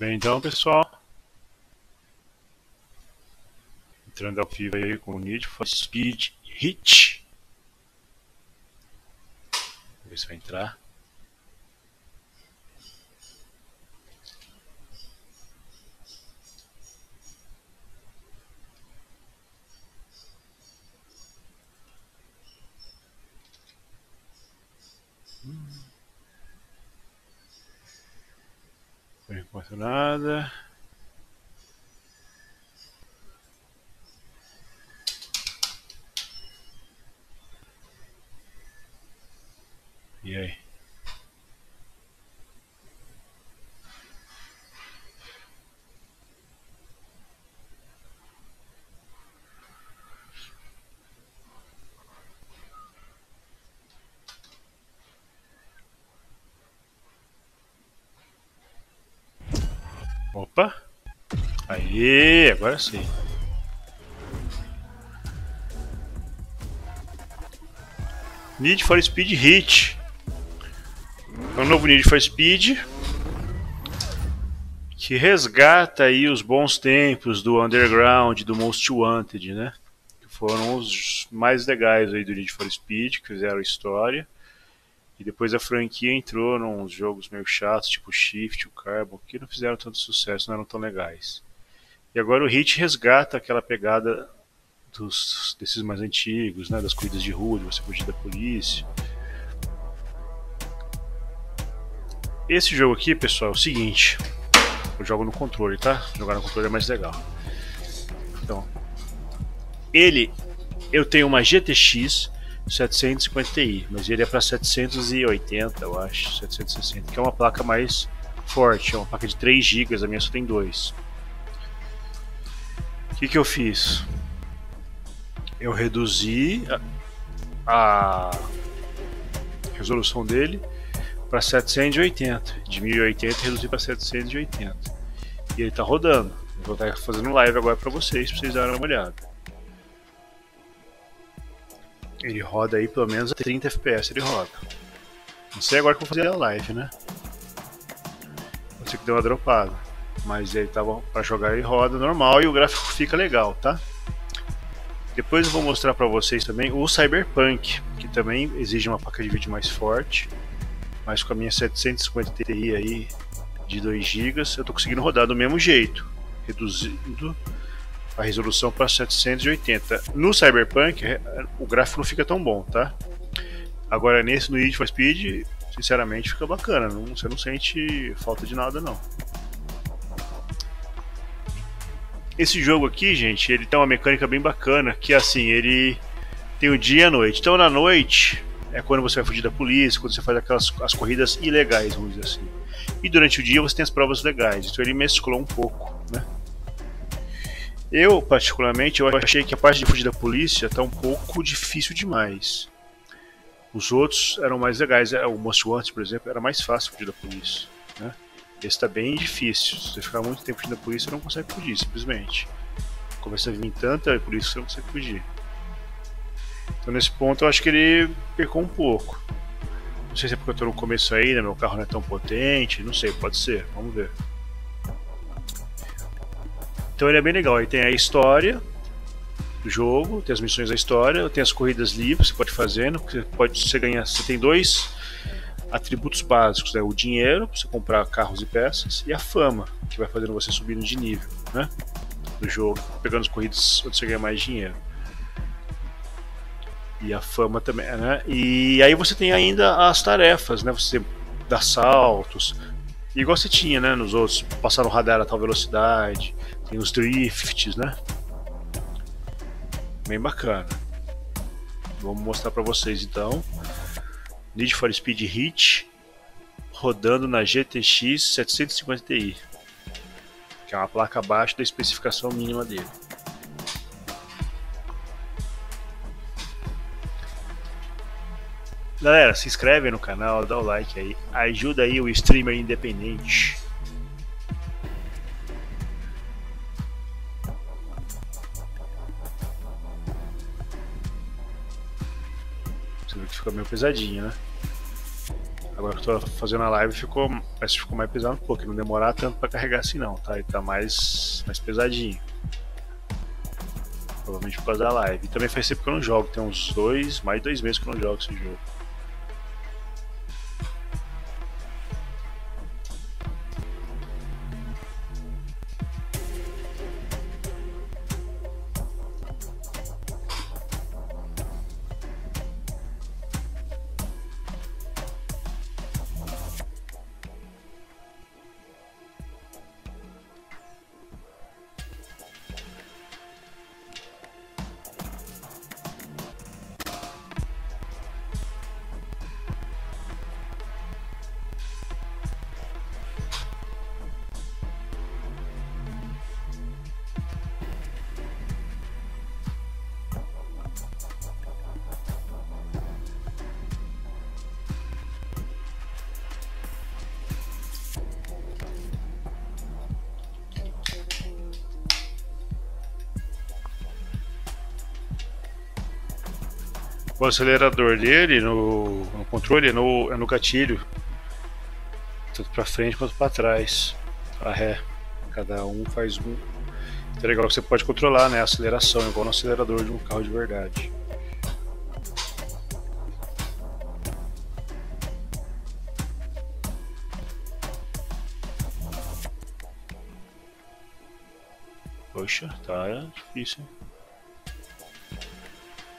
Bem, então, pessoal, entrando ao vivo aí com o Need for Speed Heat. Vamos ver se vai entrar. Por enquanto nada. E aí? Opa! Aí, agora sim. Need for Speed Heat. É um novo Need for Speed que resgata aí os bons tempos do Underground, do Most Wanted, né? Que foram os mais legais aí do Need for Speed, que fizeram história. E depois a franquia entrou nos jogos meio chatos, tipo Shift, o Carbon, que não fizeram tanto sucesso, não eram tão legais. E agora o Heat resgata aquela pegada desses mais antigos, né, das corridas de rua, de você fugir da polícia. Esse jogo aqui, pessoal, é o seguinte, eu jogo no controle, tá? Jogar no controle é mais legal. Então, eu tenho uma GTX 750 Ti, mas ele é para 780, eu acho, 760, que é uma placa mais forte, é uma placa de 3 GB, a minha só tem 2. O que eu fiz? Eu reduzi a resolução dele para 780, de 1080 reduzi para 780. E ele tá rodando, eu vou estar fazendo live agora para vocês darem uma olhada. Ele roda aí pelo menos a 30 FPS, ele roda. Não sei agora que eu vou fazer a live, né? Pode ser que deu uma dropada. Mas ele tava pra jogar, ele roda normal e o gráfico fica legal, tá? Depois eu vou mostrar pra vocês também o Cyberpunk, que também exige uma placa de vídeo mais forte. Mas com a minha 750 Ti aí de 2 GB, eu tô conseguindo rodar do mesmo jeito, reduzindo a resolução para 780. No Cyberpunk o gráfico não fica tão bom, tá? Agora nesse, no Need for Speed, sinceramente fica bacana, você não sente falta de nada não. Esse jogo aqui, gente, ele tem uma mecânica bem bacana, que assim, ele tem o dia e a noite. Então na noite é quando você vai fugir da polícia, quando você faz as corridas ilegais, vamos dizer assim. E durante o dia você tem as provas legais, então ele mesclou um pouco, né? Eu, particularmente, eu achei que a parte de fugir da polícia tá um pouco difícil demais. Os outros eram mais legais, o Most Wanted, por exemplo, era mais fácil fugir da polícia, né? Esse tá bem difícil, se você ficar muito tempo fugindo da polícia, você não consegue fugir, simplesmente. Começa a vir tanta polícia que você não consegue fugir. Então nesse ponto eu acho que ele pecou um pouco. Não sei se é porque eu tô no começo aí, né? Meu carro não é tão potente, não sei, pode ser, vamos ver. Então ele é bem legal, aí tem a história do jogo, tem as missões da história, tem as corridas livres que você pode fazer, você tem 2 atributos básicos, né? O dinheiro, para você comprar carros e peças, e a fama, que vai fazendo você subindo de nível, né? Do jogo, pegando as corridas onde você ganha mais dinheiro. E a fama também, né? E aí você tem ainda as tarefas, né? Você dá saltos, igual você tinha, né, nos outros, passar no radar a tal velocidade. Tem os drifts, né? Bem bacana. Vamos mostrar pra vocês então. Need for Speed Heat rodando na GTX 750 Ti, que é uma placa abaixo da especificação mínima dele. Galera, se inscreve no canal, dá o like aí, ajuda aí o streamer independente. Você vê que fica meio pesadinho, né? Agora que eu tô fazendo a live, parece que ficou mais pesado um pouco. Não demorar tanto pra carregar assim não, tá? Ele tá mais pesadinho. Provavelmente por causa da live. E também faz tempo que eu não jogo. Tem uns mais de dois meses que eu não jogo esse jogo. O acelerador dele no controle é no gatilho, tanto para frente quanto para trás, a ré. Cada um faz um. Então é legal que você pode controlar, né, a aceleração, igual no acelerador de um carro de verdade. Poxa, tá difícil.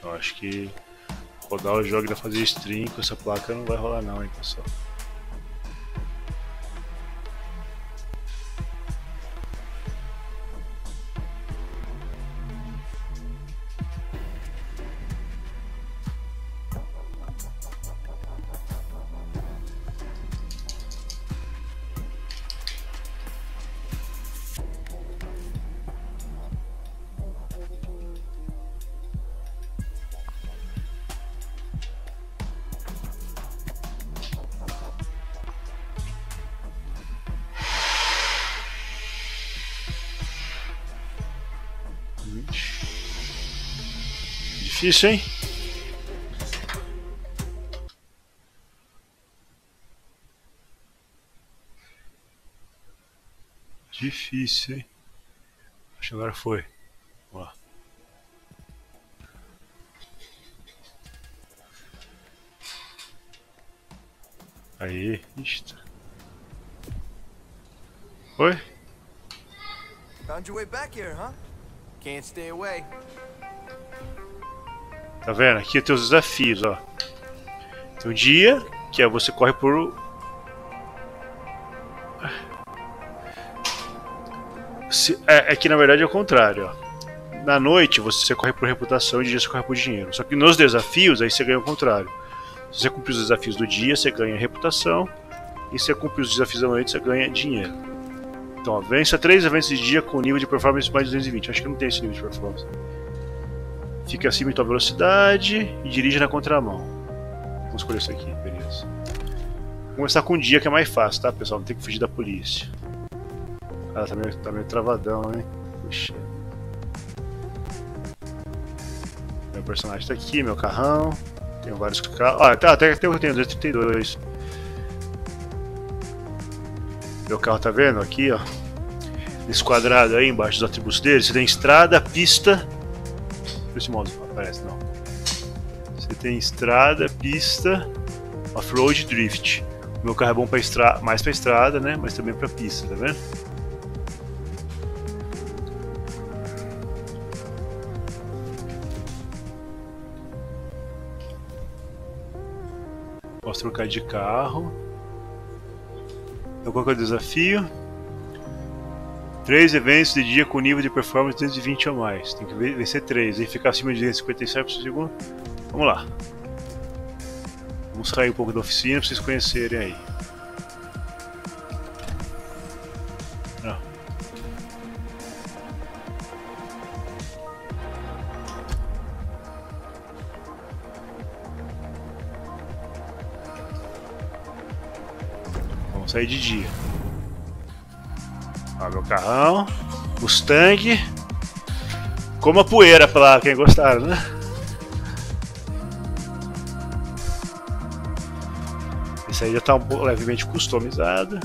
Eu acho que rodar o jogo e fazer stream com essa placa não vai rolar não, hein, pessoal. Isso, hein? Difícil, hein? Acho que agora foi. Vamos lá. Aí, isto. Oi? Found your way back here, huh? Can't stay away. Tá vendo? Aqui tem os desafios, ó. Tem um dia, que é você corre por... É que na verdade é o contrário, ó. Na noite você corre por reputação e de dia você corre por dinheiro. Só que nos desafios, aí você ganha o contrário. Se você cumprir os desafios do dia, você ganha reputação. E se você cumprir os desafios da noite, você ganha dinheiro. Então, ó, vença 3 eventos de dia com nível de performance mais 220. Acho que não tem esse nível de performance. Fique acima de tua velocidade e dirige na contramão. Vamos escolher isso aqui, beleza. Vamos começar com um dia que é mais fácil, tá, pessoal? Não tem que fugir da polícia. Ah, tá meio travadão, hein? Puxa. Meu personagem tá aqui, meu carrão. Tenho vários carros. Ah, tá, até que eu tenho 232. Meu carro, tá vendo? Aqui, ó. Nesse quadrado aí, embaixo dos atributos dele, você tem estrada, pista... Esse modo aparece, não. Você tem estrada, pista, off-road e drift. O meu carro é bom pra mais pra estrada, né? Mas também pra pista, tá vendo? Posso trocar de carro. Então qual que é o desafio? 3 eventos de dia com nível de performance 220 ou mais. Tem que vencer 3 e ficar acima de 257 por segundo. Vamos lá. Vamos sair um pouco da oficina para vocês conhecerem aí. Ah. Vamos sair de dia. Ó, meu carrão, Mustang, como a poeira pra quem gostaram, né? Esse Essa aí já está levemente customizada.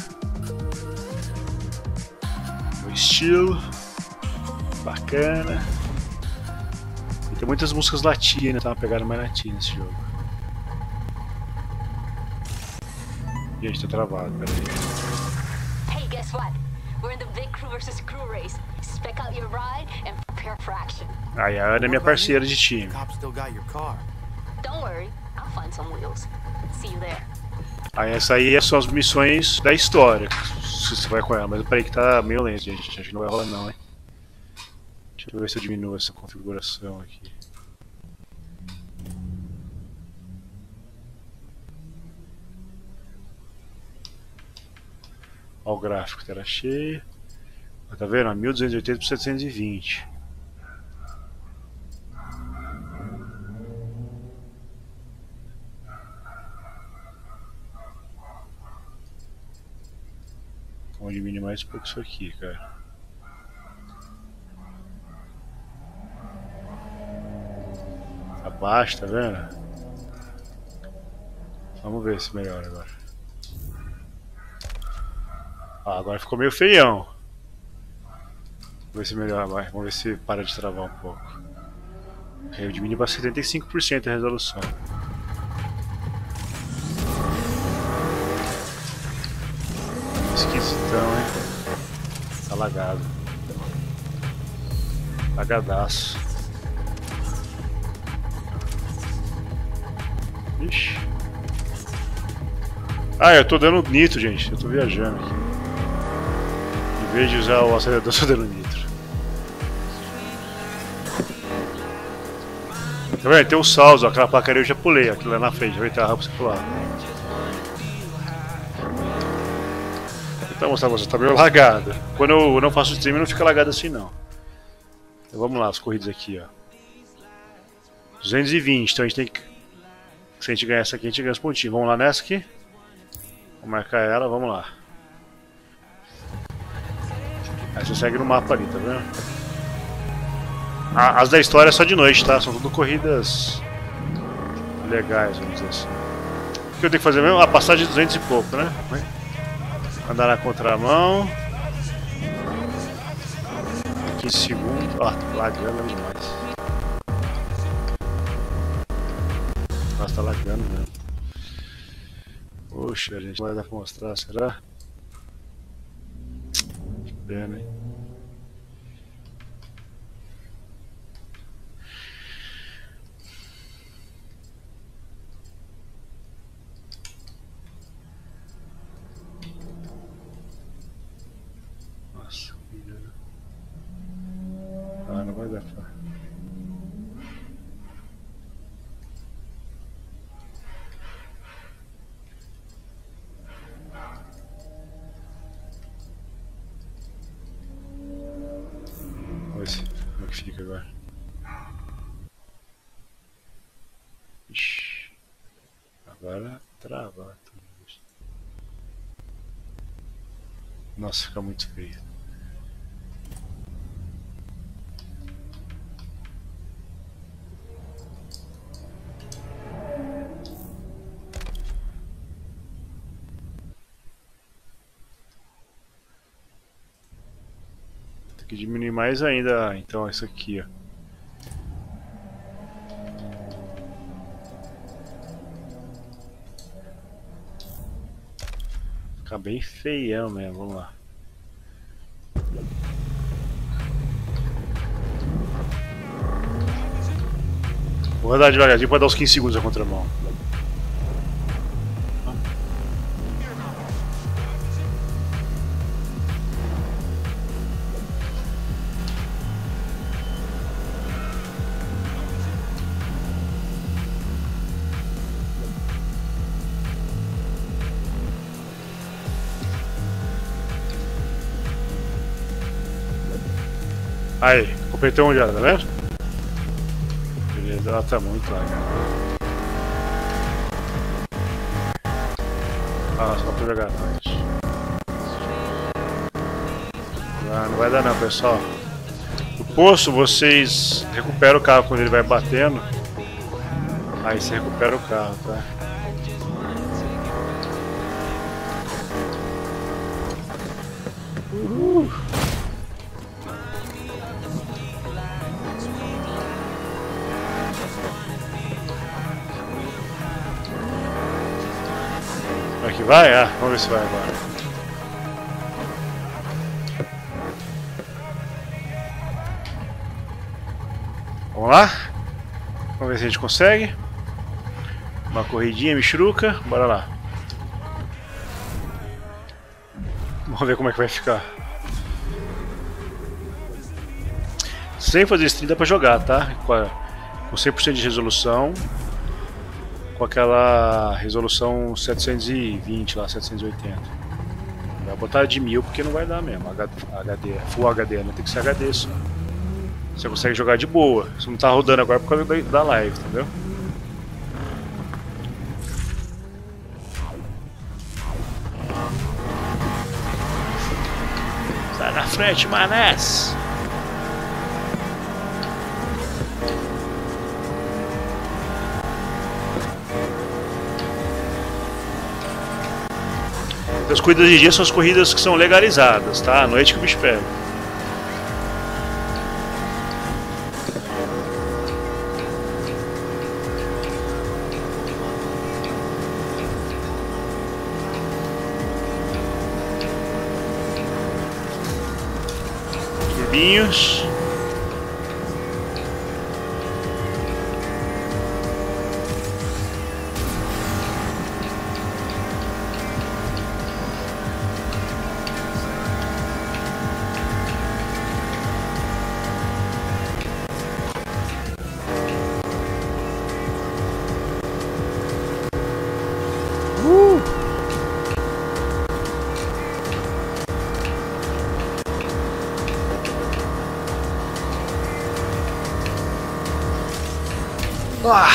O estilo bacana. E tem muitas músicas latinas, tá uma pegada mais latina nesse jogo. Gente, tá travado, peraí. Hey, guess what? We're in the big crew versus crew race. Spec out your ride and prepare for action. Aí a Ana é minha parceira de time. Don't worry, I'll find some wheels. See you there. Aí essa aí são as missões da história. Se você vai com ela, mas peraí que tá meio lento, gente. Acho que não vai rolar não, hein. Deixa eu ver se eu diminuo essa configuração aqui. Ó, o gráfico, tela cheia. Tá vendo? 1280 por 720. Vou diminuir mais um pouco isso aqui, cara. Abaixo, tá vendo? Vamos ver se melhora agora. Ah, agora ficou meio feião. Vamos ver se melhora mais. Vamos ver se para de travar um pouco. Eu diminuo para 75% a resolução. Esquisitão, hein? Tá lagado. Lagadaço. Ixi. Ah, eu tô dando nitro, gente. Eu tô viajando aqui. Em vez de usar o acelerador, eu tô dando nitro. Tá vendo? Tem um salto, aquela placaria eu já pulei. Aquilo lá na frente, vai ter a rampa pra você pular. Então, mostrar pra você, tá meio lagado. Quando eu não faço stream, não fica lagado assim, não. Então, vamos lá, as corridas aqui, ó. 220, então a gente tem que... Se a gente ganhar essa aqui, a gente ganha os pontinhos. Vamos lá nessa aqui. Vou marcar ela, vamos lá. Aí você segue no mapa ali, tá vendo? As da história é só de noite, tá? São tudo corridas legais, vamos dizer assim. O que eu tenho que fazer mesmo? Ah, passagem de 200 e pouco, né? Andar na contramão. 15 segundos. Ó, lagando demais. Nossa, tá lagando mesmo. Poxa, gente, não vai dar pra mostrar, será? Que pena, hein? Nossa, filha. Ah, não vai dar pra... Fica agora. Ixi. Agora trava tudo isso. Nossa, fica muito feio. Tem que diminuir mais ainda, então, isso aqui, ó. Fica bem feião mesmo, vamos lá. Vou andar devagarzinho pra dar uns 15 segundos a contramão. Aí, completei um já, tá vendo? Beleza, ela tá muito lá, cara. Ah, só pra jogar nós. Ah, não vai dar não, pessoal. No poço, vocês recuperam o carro quando ele vai batendo. Aí você recupera o carro, tá? Uhul. Aqui vai? Ah, vamos ver se vai agora. Vamos lá? Vamos ver se a gente consegue. Uma corridinha, mexeruca. Bora lá. Vamos ver como é que vai ficar. Sem fazer stream dá pra jogar, tá? Com 100% de resolução. Com aquela resolução 720 lá, 780. Não vai botar de 1000 porque não vai dar mesmo. HD, Full HD, né? Tem que ser HD só. Você consegue jogar de boa. Você não tá rodando agora por causa da live, entendeu? Sai na frente, Manés! As corridas de dia são as corridas que são legalizadas, tá? À noite que o bicho pega. Turbinhos. Ah.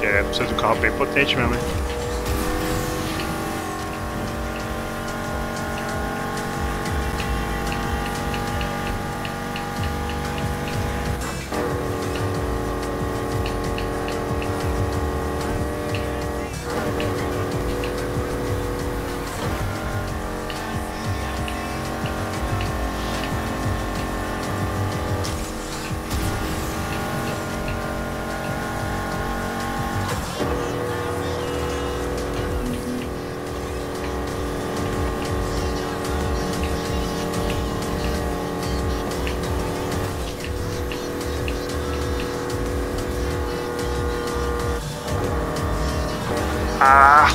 Que é, precisa de um carro bem potente mesmo, hein? Ah,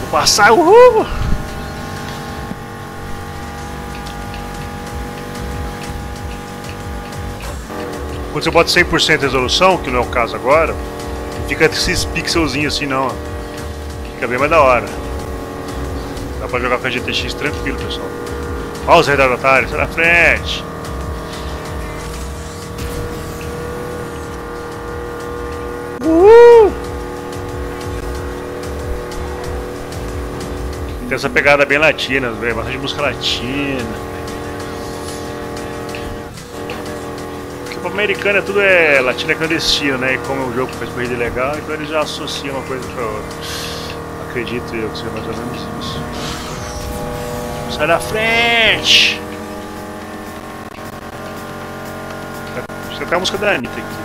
vou passar, uhul! Quando você bota 100% de resolução, que não é o caso agora, não fica esses pixelzinhos assim não, fica bem mais da hora. Dá pra jogar com a GTX tranquilo, pessoal. Olha os retardatários, sai na frente! Uhul! Tem essa pegada bem latina, velho, bastante música latina. Porque o americano tudo é latino, é clandestino, né? E como é um jogo que faz corrida legal, então eles já associam uma coisa pra outra. Acredito eu que seja mais ou menos isso. Sai da frente! Isso até a música da Anitta aqui.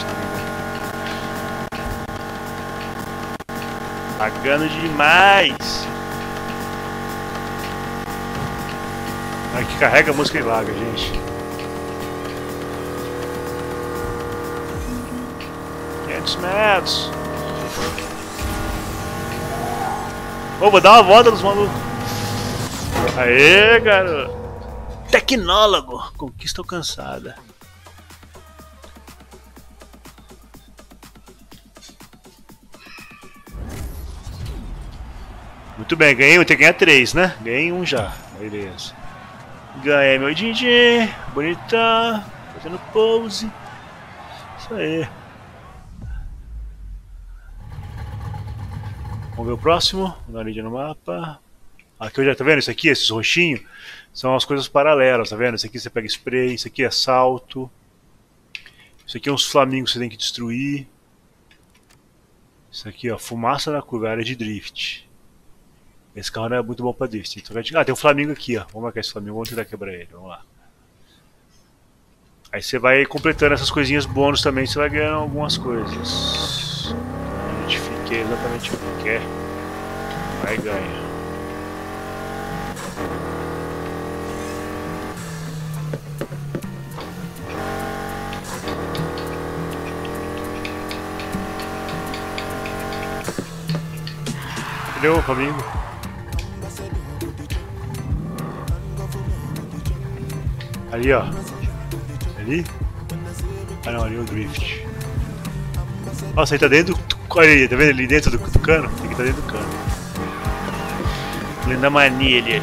Pagando demais! Que carrega a música e laga, gente. Oh, vou dar uma volta nos malucos. Aê, garoto. Tecnólogo. Conquista alcançada. Muito bem, ganhei um. Tem que ganhar 3, né? Ganhei um já. Beleza. Ganhei meu din-din, bonitão, fazendo pose. Isso aí. Vamos ver o próximo, dá uma lida no mapa. Aqui eu já, tá vendo isso aqui, esses roxinhos? São as coisas paralelas, tá vendo? Isso aqui você pega spray, isso aqui é salto. Isso aqui é uns flamingos que você tem que destruir. Isso aqui, ó, fumaça na curva, área de drift. Esse carro não é muito bom pra drift. Então, ah, tem um flamingo aqui, ó. Vamos marcar esse flamingo, vamos tentar quebrar ele, vamos lá. Aí você vai completando essas coisinhas bônus também, você vai ganhando algumas coisas. Identifiquei exatamente o que quer. Aí ganha. Entendeu, Flamingo? Ali, ó. Ali? Ah não, ali é o drift. Nossa, ele tá dentro do... Olha aí, tá vendo ele dentro do cano? Ele tá dentro do cano. Ele na mania, ele é...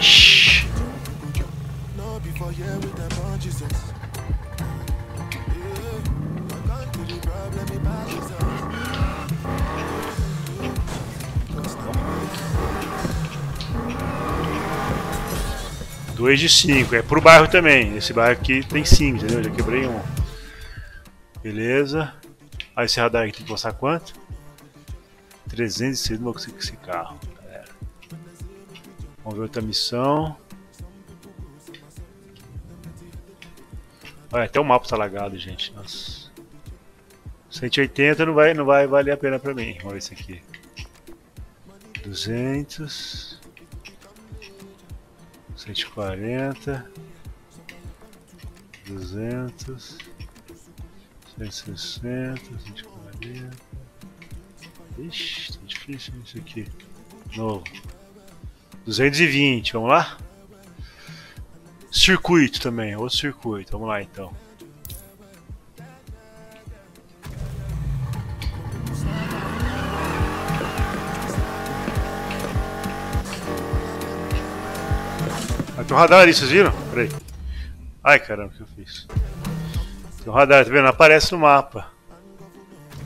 Dois de 5, é pro bairro também. Esse bairro aqui tem 5, entendeu? Já quebrei um. Beleza. Aí esse radar aqui tem que passar quanto? 306, não vou conseguir esse carro, galera. Vamos ver outra missão. Olha, até o mapa tá lagado, gente. Nossa. 180 não vai valer a pena pra mim. Vamos ver esse aqui. 200. 140, 200, 160, 140. Ixi, tá difícil isso aqui. Novo. 220, vamos lá? Circuito também, outro circuito. Vamos lá então. Tem um radar ali, vocês viram? Peraí. Ai caramba, o que eu fiz? Tem um radar, tá vendo? Não aparece no mapa.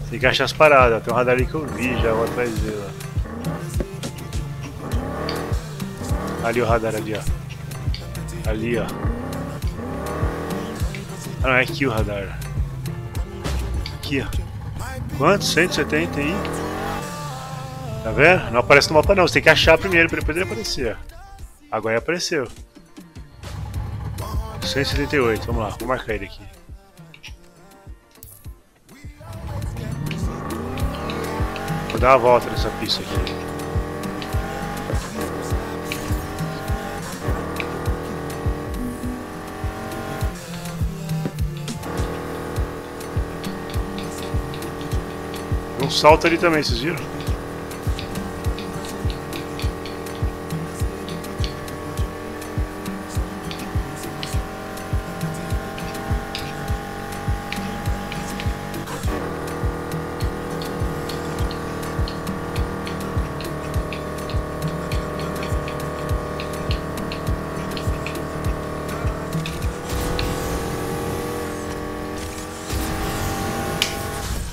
Tem que achar as paradas. Tem um radar ali que eu vi já, vou atrás dele. Ali o radar, ali ó. Ali ó. Ah não, é aqui o radar. Aqui ó. Quanto? 170 aí? Tá vendo? Não aparece no mapa não, você tem que achar primeiro pra depois ele aparecer. Agora apareceu. 178, vamos lá, vou marcar ele aqui. Vou dar uma volta nessa pista aqui. Tem um salto ali também, vocês viram?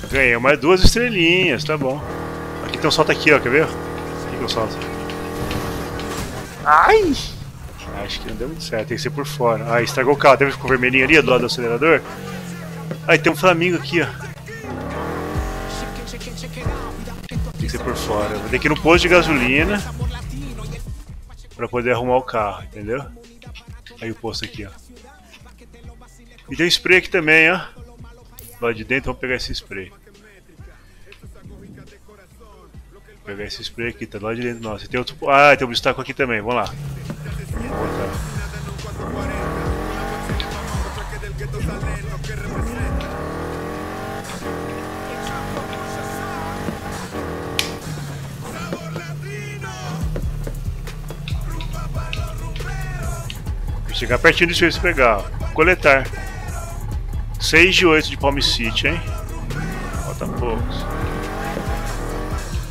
Ganhei mais 2 estrelinhas, tá bom. Aqui tem um salto aqui, ó, quer ver? Aqui tem um salto. Ai! Acho que não deu muito certo, tem que ser por fora. Ai, estragou o carro, deve ficar vermelhinho ali do lado do acelerador. Ai, tem um flamingo aqui, ó. Tem que ser por fora. Vou ter que ir no posto de gasolina pra poder arrumar o carro, entendeu? Aí o posto aqui, ó. E tem um spray aqui também, ó. Lá de dentro, vamos pegar esse spray. Vou pegar esse spray aqui, tá lá de dentro. Nossa, tem outro. Ah, tem um obstáculo aqui também, vamos lá. Vou chegar pertinho disso aí se pegar, ó. Coletar. 6 de 8 de Palm City, hein? Falta poucos.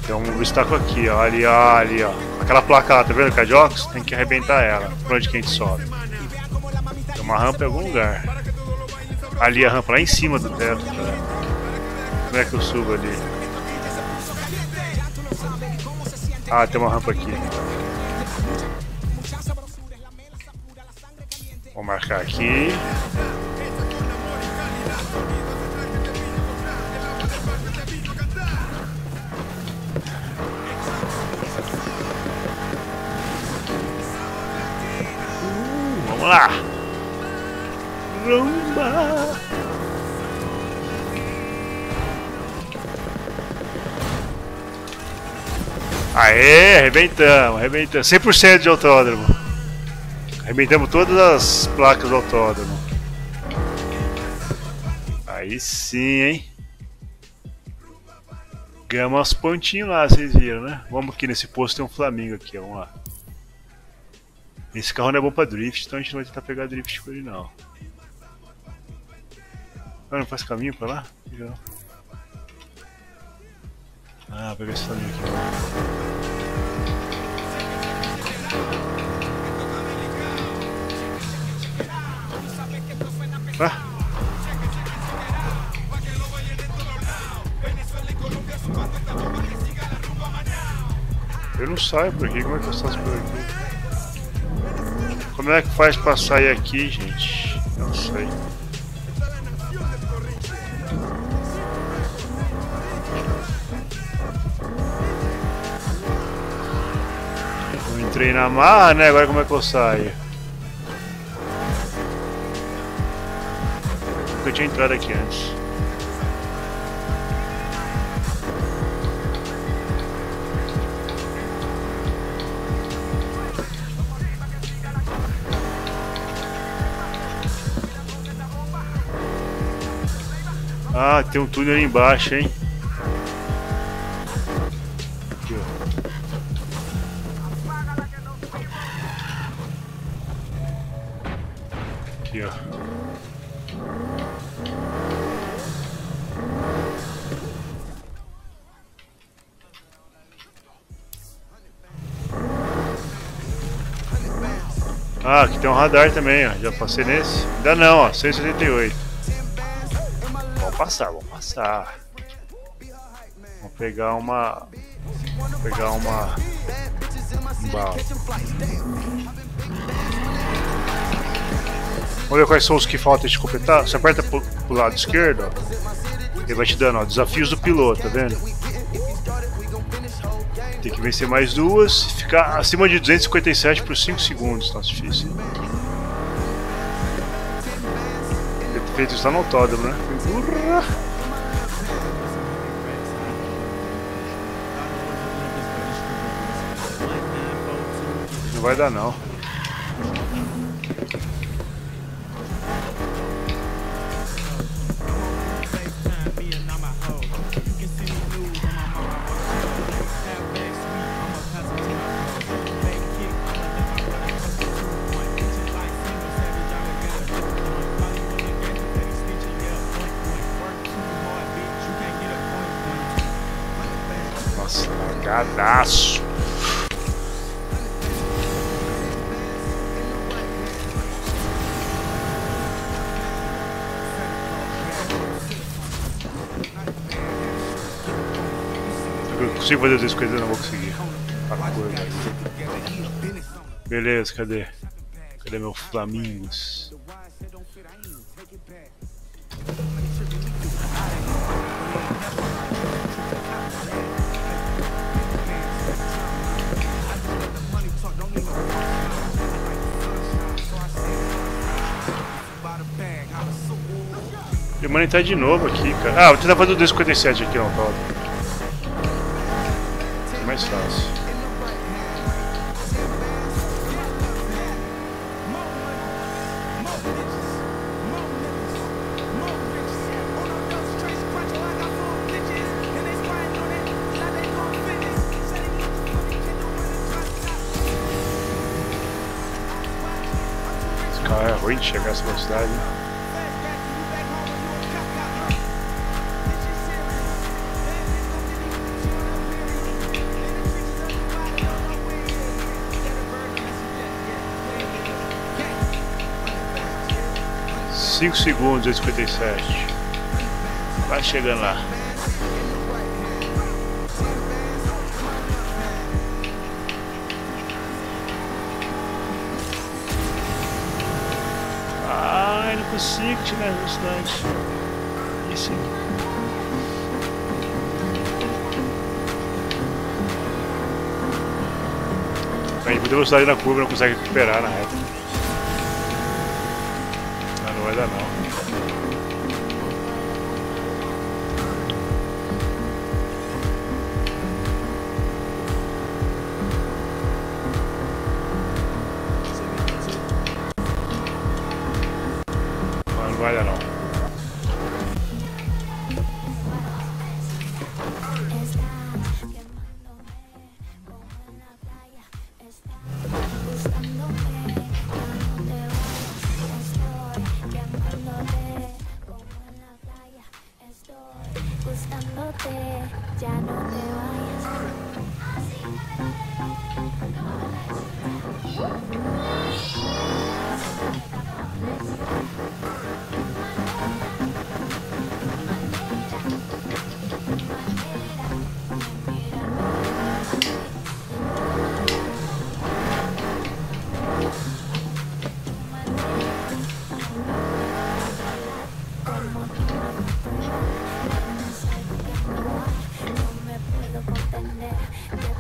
Tem um obstáculo aqui, ó. Ali, ó, ali, ó. Aquela placa lá, tá vendo? Cadiox? Tem que arrebentar ela. Pra onde que a gente sobe? Tem uma rampa em algum lugar. Ali a rampa, lá em cima do teto, cara. Como é que eu subo ali? Ah, tem uma rampa aqui. Vou marcar aqui. Vamos lá. Rumba. Aê, arrebentamos, arrebentamos. 100% de autódromo. Arrebentamos todas as placas do autódromo. Aí sim, hein? Ganhamos uns pontinhos lá, vocês viram, né? Vamos aqui nesse posto, tem um Flamingo aqui, vamos lá. Esse carro não é bom pra drift, então a gente não vai tentar pegar drift com ele, não. Ah, não faz caminho pra lá? Legal. Ah, vou pegar esse Flamingo aqui. Ah. Eu não saio por aqui, como é que eu faço por aqui? Como é que faz pra sair aqui, gente? Não sei. Eu entrei na marra, né? Agora como é que eu saio? Eu tinha entrado aqui antes. Ah, tem um túnel ali embaixo, hein? Aqui, ó. Aqui, ó. Ah, aqui tem um radar também, ó. Já passei nesse. Ainda não, ó. 178. Vamos passar, vamos passar. Vamos pegar uma. Vamos pegar uma. Um bala. Vamos ver quais são os que faltam de completar. Você aperta pro lado esquerdo, ó. Ele vai te dando, ó. Desafios do piloto, tá vendo? Tem que vencer mais duas, ficar acima de 257 por 5 segundos, tá difícil. Feito está no autódromo, né? Urra! Não vai dar não. Cadaço. Eu consigo fazer essas coisas, não vou conseguir. Beleza, cadê? Cadê meu Flamingos? Tá de novo aqui, cara. Ah, vou tentar fazer o 257 aqui, não, Paulo. É mais fácil. Esse carro é ruim de chegar a essa velocidade, hein? Segundos, 257. Vai chegando lá. do Shift na velocidade. Esse aqui. A gente mudou a velocidade na curva, não consegue recuperar na reta. Ah, não vai dar não.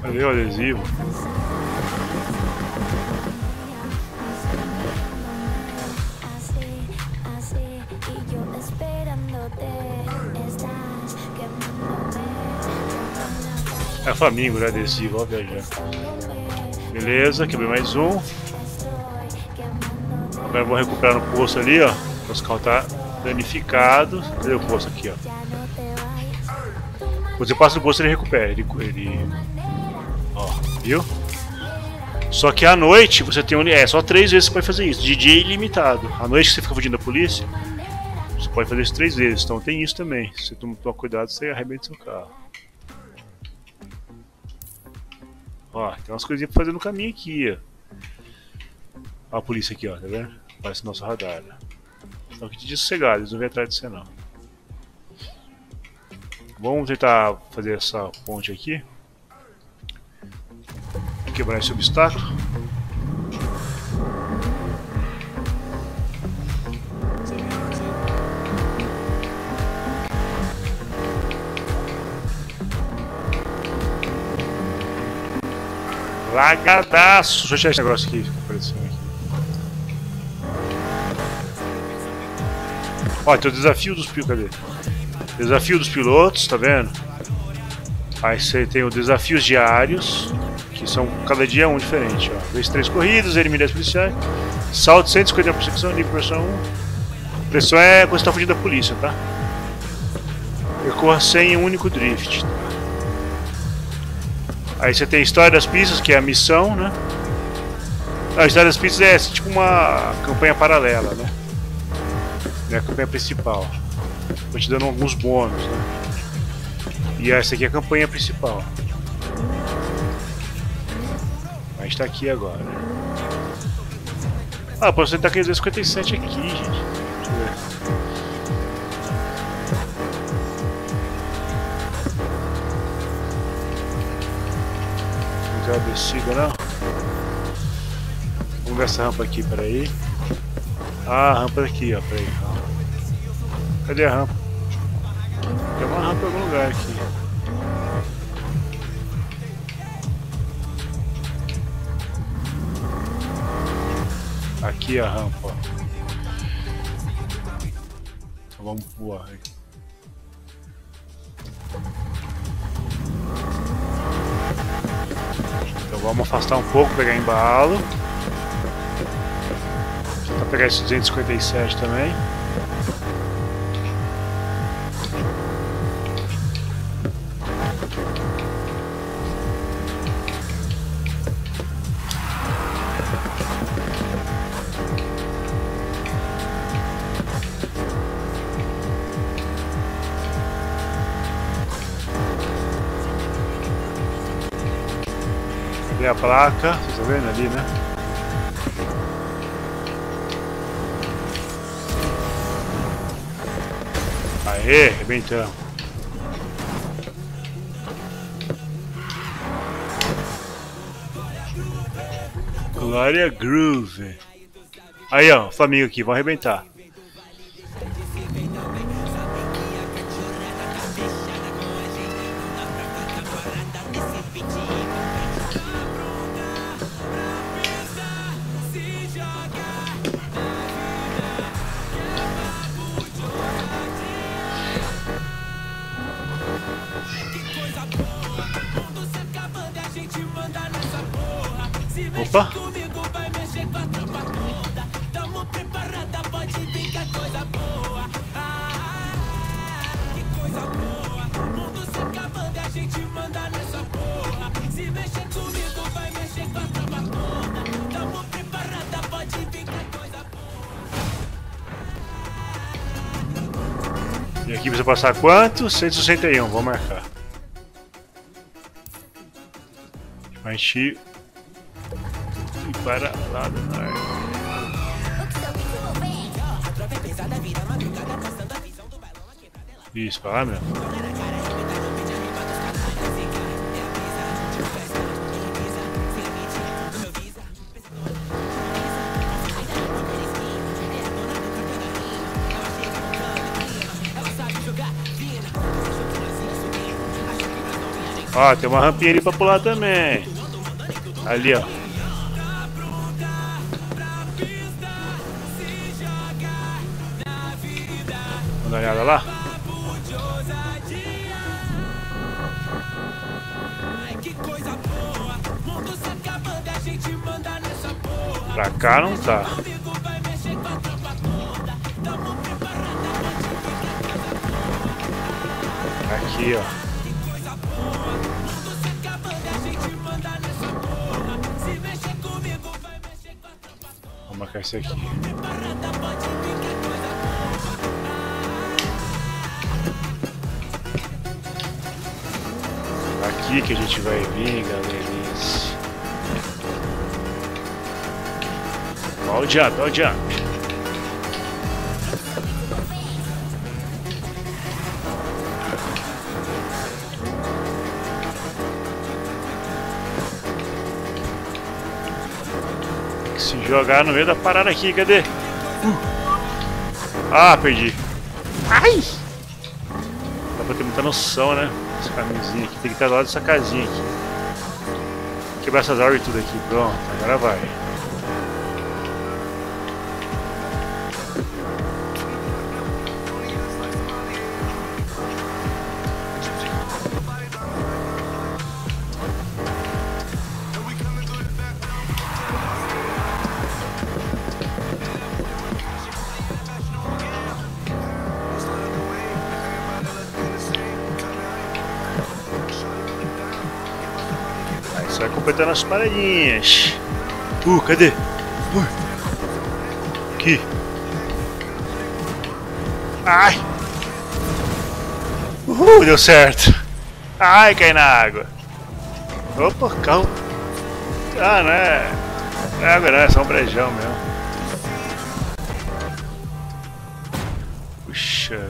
Cadê o adesivo? É Flamingo, né? Adesivo, ó, viajar. Beleza, quebrei mais um. Agora eu vou recuperar no poço ali, ó. Nosso carro tá danificado. Cadê o poço aqui, ó? Quando você passa no posto ele recupera, ele... Ó, viu? Só que à noite você tem um... só 3 vezes você pode fazer isso, de dia é ilimitado. À noite que você fica fugindo da polícia, você pode fazer isso 3 vezes, então tem isso também. Se você tomar cuidado, você arrebenta seu carro. Ó, tem umas coisinhas pra fazer no caminho aqui, ó. Ó a polícia aqui, ó, tá vendo? Parece nosso radar, né? Então aqui de sossegado, eles não vêm atrás de você não. Vamos tentar fazer essa ponte aqui. Quebrar esse obstáculo. Lagadaço! Deixa eu tirar esse negócio aqui, fica aparecendo aqui. Ó, tem o desafio dos pios, cadê? Desafio dos pilotos, tá vendo? Aí você tem os desafios diários, que são cada dia um diferente, ó. Vez 3 corridas, elimina as policiais. Salto 150 por secção, livre pressão 1. Pressão é quando você tá fugindo da polícia, tá? Percorra 100 em um único drift. Tá? Aí você tem a história das pistas, que é a missão, né? A história das pistas é tipo uma campanha paralela, né? É a campanha principal. Vou te dando alguns bônus, né? E essa aqui é a campanha principal. A gente tá aqui agora, né? Ah, posso tentar aquele 257 aqui, gente. Deixa eu ver. Não tem uma descida, não? Vamos ver essa rampa aqui, peraí. Ah, a rampa daqui, ó, peraí. Cadê a rampa? Tem uma rampa em algum lugar aqui. Aqui é a rampa, ó. Então vamos pular aí. Então vamos afastar um pouco, pegar embalo. Vou tentar pegar esse 257 também. A placa, vocês estão vendo ali, né? Aê, arrebentamos. Glória Groove. Aí ó, Flamingo aqui, vão arrebentar. Opa! E aqui precisa passar quanto? 161, vou marcar. Vai encher. E para lá do norte. Isso, para lá mesmo. Ó, tem uma rampinha ali pra pular também. Ali, ó. Vamos dar uma olhada lá. Pra cá não tá. Aqui, ó. Vamos marcar isso aqui. Aqui que a gente vai vir, galerinhas. Olha o jump. Se jogar no meio da parada aqui, cadê? Ah, perdi. Ai! Dá pra ter muita noção, né? Esse caminhozinho aqui tem que estar do lado dessa casinha aqui. Vou quebrar essas árvores tudo aqui, pronto, agora vai. Vai completando as paradinhas. Cadê? Aqui. Ai! Deu certo! Ai, cai na água! Opa, calma! Ah, não é... É água não, é só um brejão mesmo. Puxa...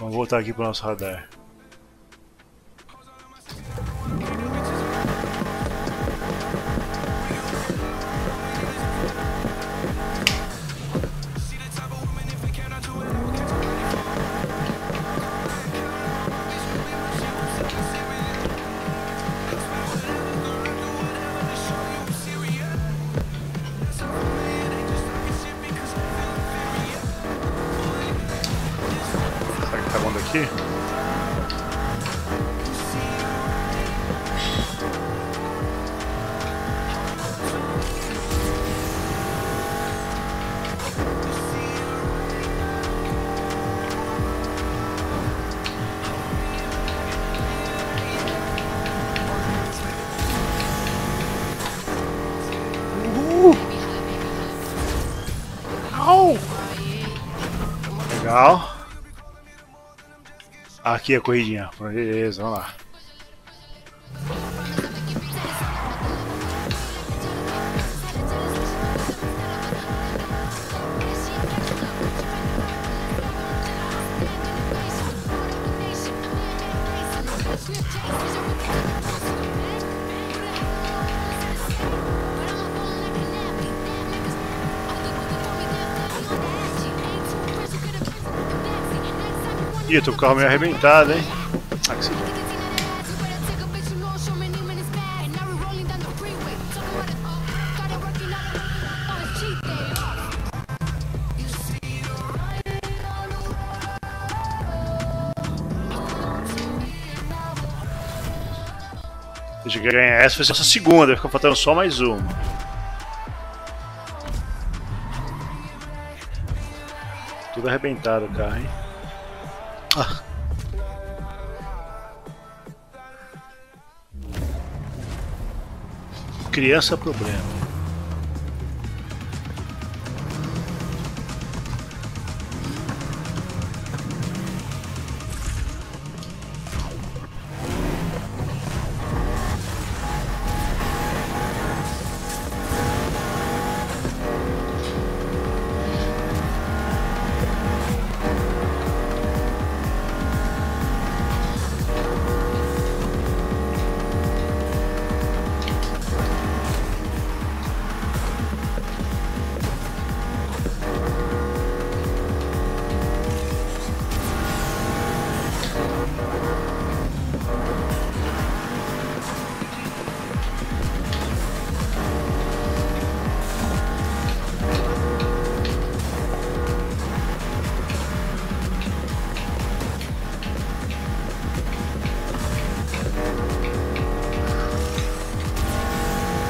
Vamos voltar aqui pro nosso radar. Legal. Aqui a corridinha, beleza, vamos lá. Ih, eu tô com o carro meio arrebentado, hein? Ah, que se... de ganhar essa, vai ser a nossa segunda, fica faltando só mais uma. Tudo arrebentado o carro, hein? Ah. Criança problema.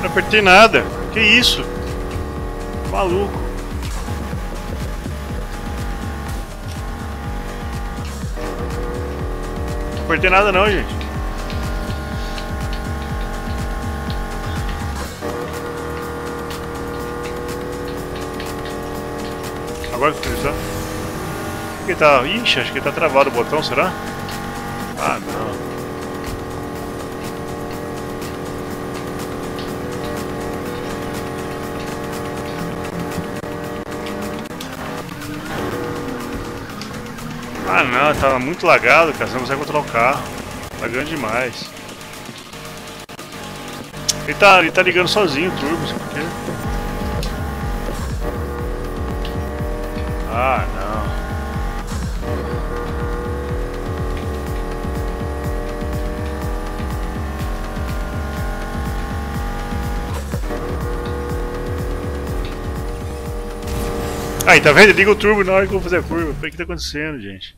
Não apertei nada, que isso? Maluco. Não apertei nada não, gente. Agora que precisar. Que tá. Ixi, acho que tá travado o botão, será? Ah, não. Ah não, tava muito lagado, cara, você não consegue controlar o carro, lagando demais. Ele tá ligando sozinho o turbo, sabe por quê? Ah não. Aí, tá vendo? Liga o turbo na hora que eu vou fazer a curva, o que tá acontecendo, gente?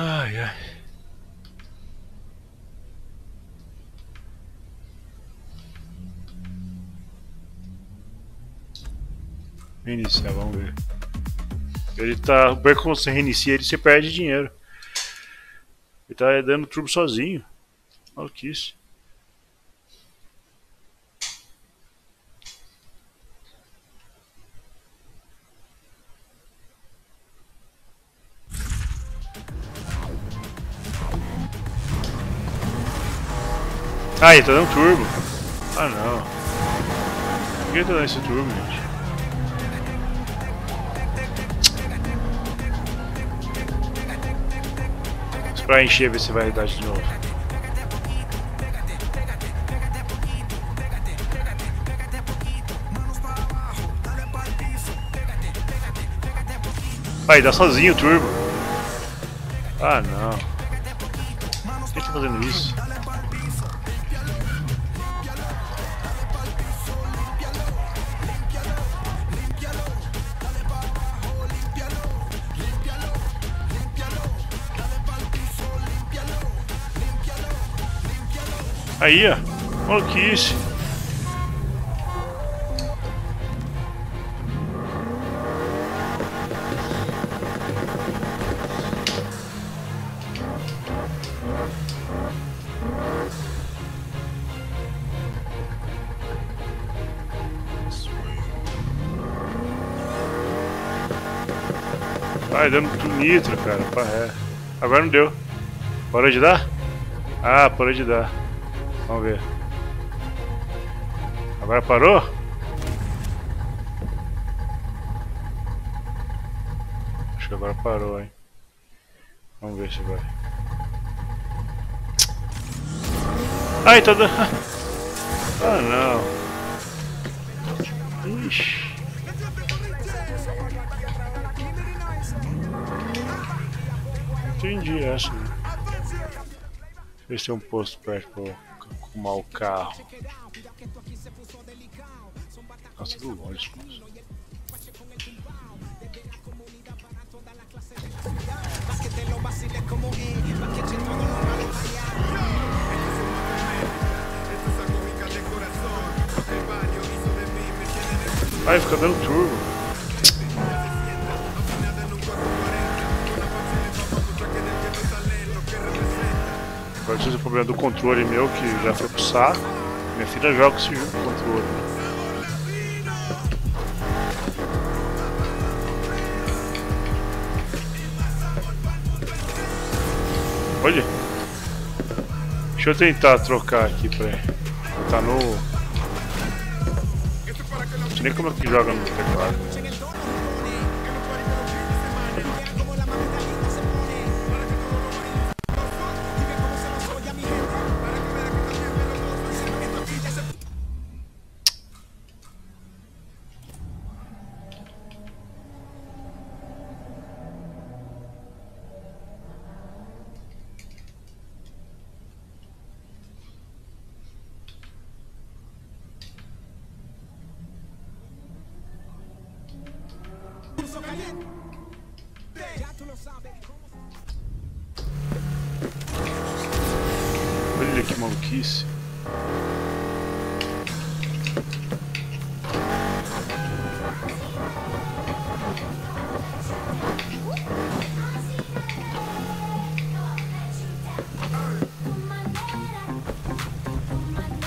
Ai, ai. Reiniciar, vamos ver. Ele tá. O break quando você reinicia, ele se perde dinheiro. Ele tá dando turbo sozinho. Maluquice. Aí, tá dando turbo. Ah não. Por que tá dando esse turbo, gente? Vamos pra encher, ver se vai dar de novo. Aí, dá sozinho o turbo. Ah não. Por que tá fazendo isso? Aí, ó, maluquice. Vai dando tudo nitro, cara. Pá, é. Agora não deu. Parou de dar? Ah, parou de dar. Vamos ver. Agora parou? Acho que agora parou, hein? Vamos ver se vai. Ai, tá dando. Ah não. Ixi. Entendi essa. Né? Deixa eu ver se tem um posto perto pra arrumar o carro. Nossa, do longe. Ai, fica dando turbo. Agora tive o problema do controle meu, que já foi pro saco. Minha filha joga com o controle. Olha! Deixa eu tentar trocar aqui, peraí. Tá no... Não sei nem como é que joga no teclado. Olha que maluquice.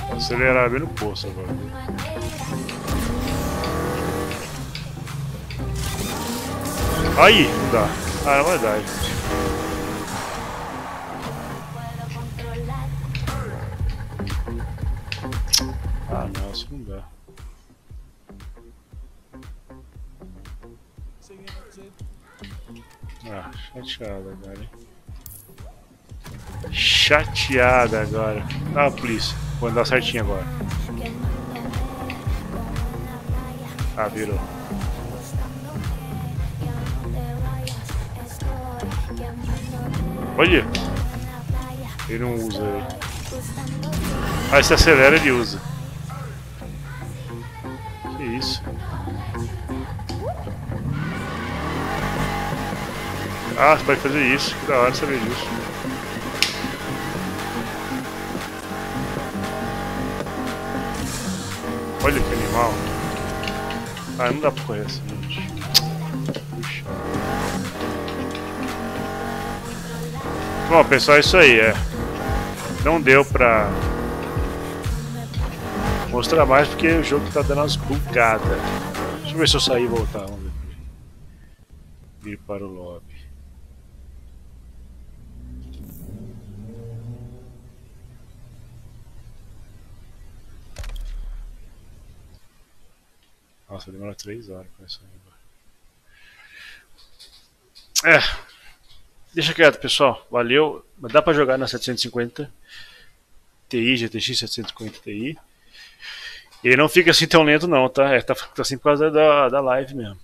Vou acelerar bem no poço agora. Aí, não dá. Ah, não vai dar. Ah, não, isso não dá. Ah, chateada agora, hein? Chateada agora. Ah, please. Vou andar certinho agora. Ah, virou. Olha, ele não usa ele. Aí se acelera, ele usa. Que isso? Ah, você pode fazer isso, que da hora saber disso. Olha que animal. Ah, não dá pra correr assim, gente. Bom pessoal, é isso aí, é. Não deu pra mostrar mais porque o jogo tá dando umas bugadas. Deixa eu ver se eu sair e voltar, vamos ver. Ir para o lobby. Nossa, demora 3 horas pra sair agora. É. Deixa quieto, pessoal. Valeu. Mas dá pra jogar na 750 Ti, GTX 750 Ti. E não fica assim tão lento não, tá? É, tá assim por causa da live mesmo.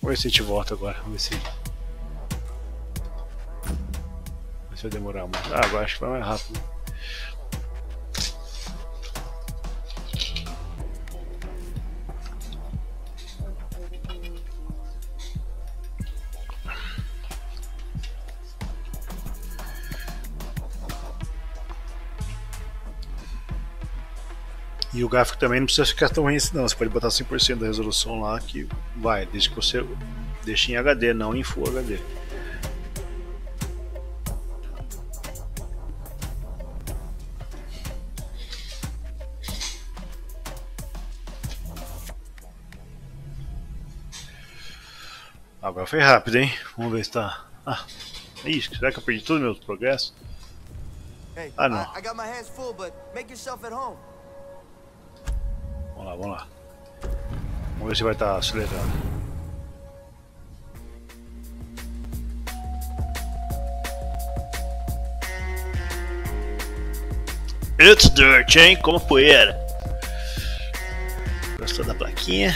Vamos ver se a gente volta agora. Vamos ver se vai demorar muito. Ah, agora acho que vai mais rápido. E o gráfico também não precisa ficar tão ruim assim não, você pode botar 100% da resolução lá que vai, desde que você deixe em HD, não em Full HD. Agora foi rápido, hein? Vamos ver se tá... Ah, é isso, será que eu perdi todo o meu progresso? Ah, não. Vamos lá, vamos lá. Vamos ver se vai estar acelerando. It's dirt, hein? Como poeira. Gostou da plaquinha?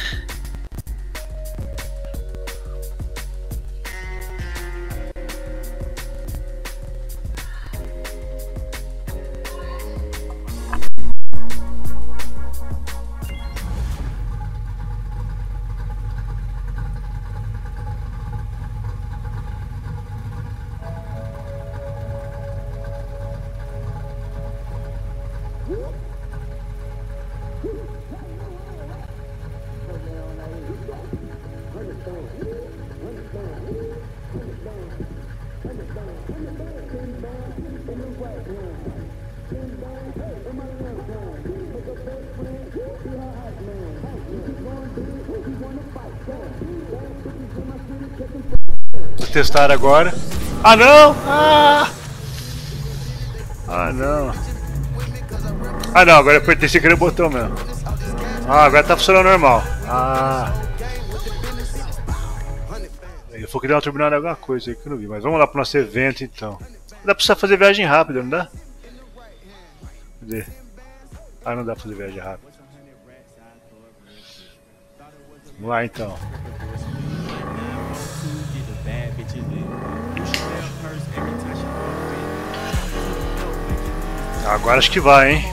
testar agora. Ah, não! Ah, ah não! Ah, não, agora eu apertei sem querer o botão mesmo. Ah, agora tá funcionando normal. Ah. Eu vou criar uma turbinada de alguma coisa aí que eu não vi, mas vamos lá pro nosso evento então. Dá pra fazer viagem rápida, não dá? Cadê? Ah, não dá pra fazer viagem rápida. Vamos lá então. Agora acho que vai, hein?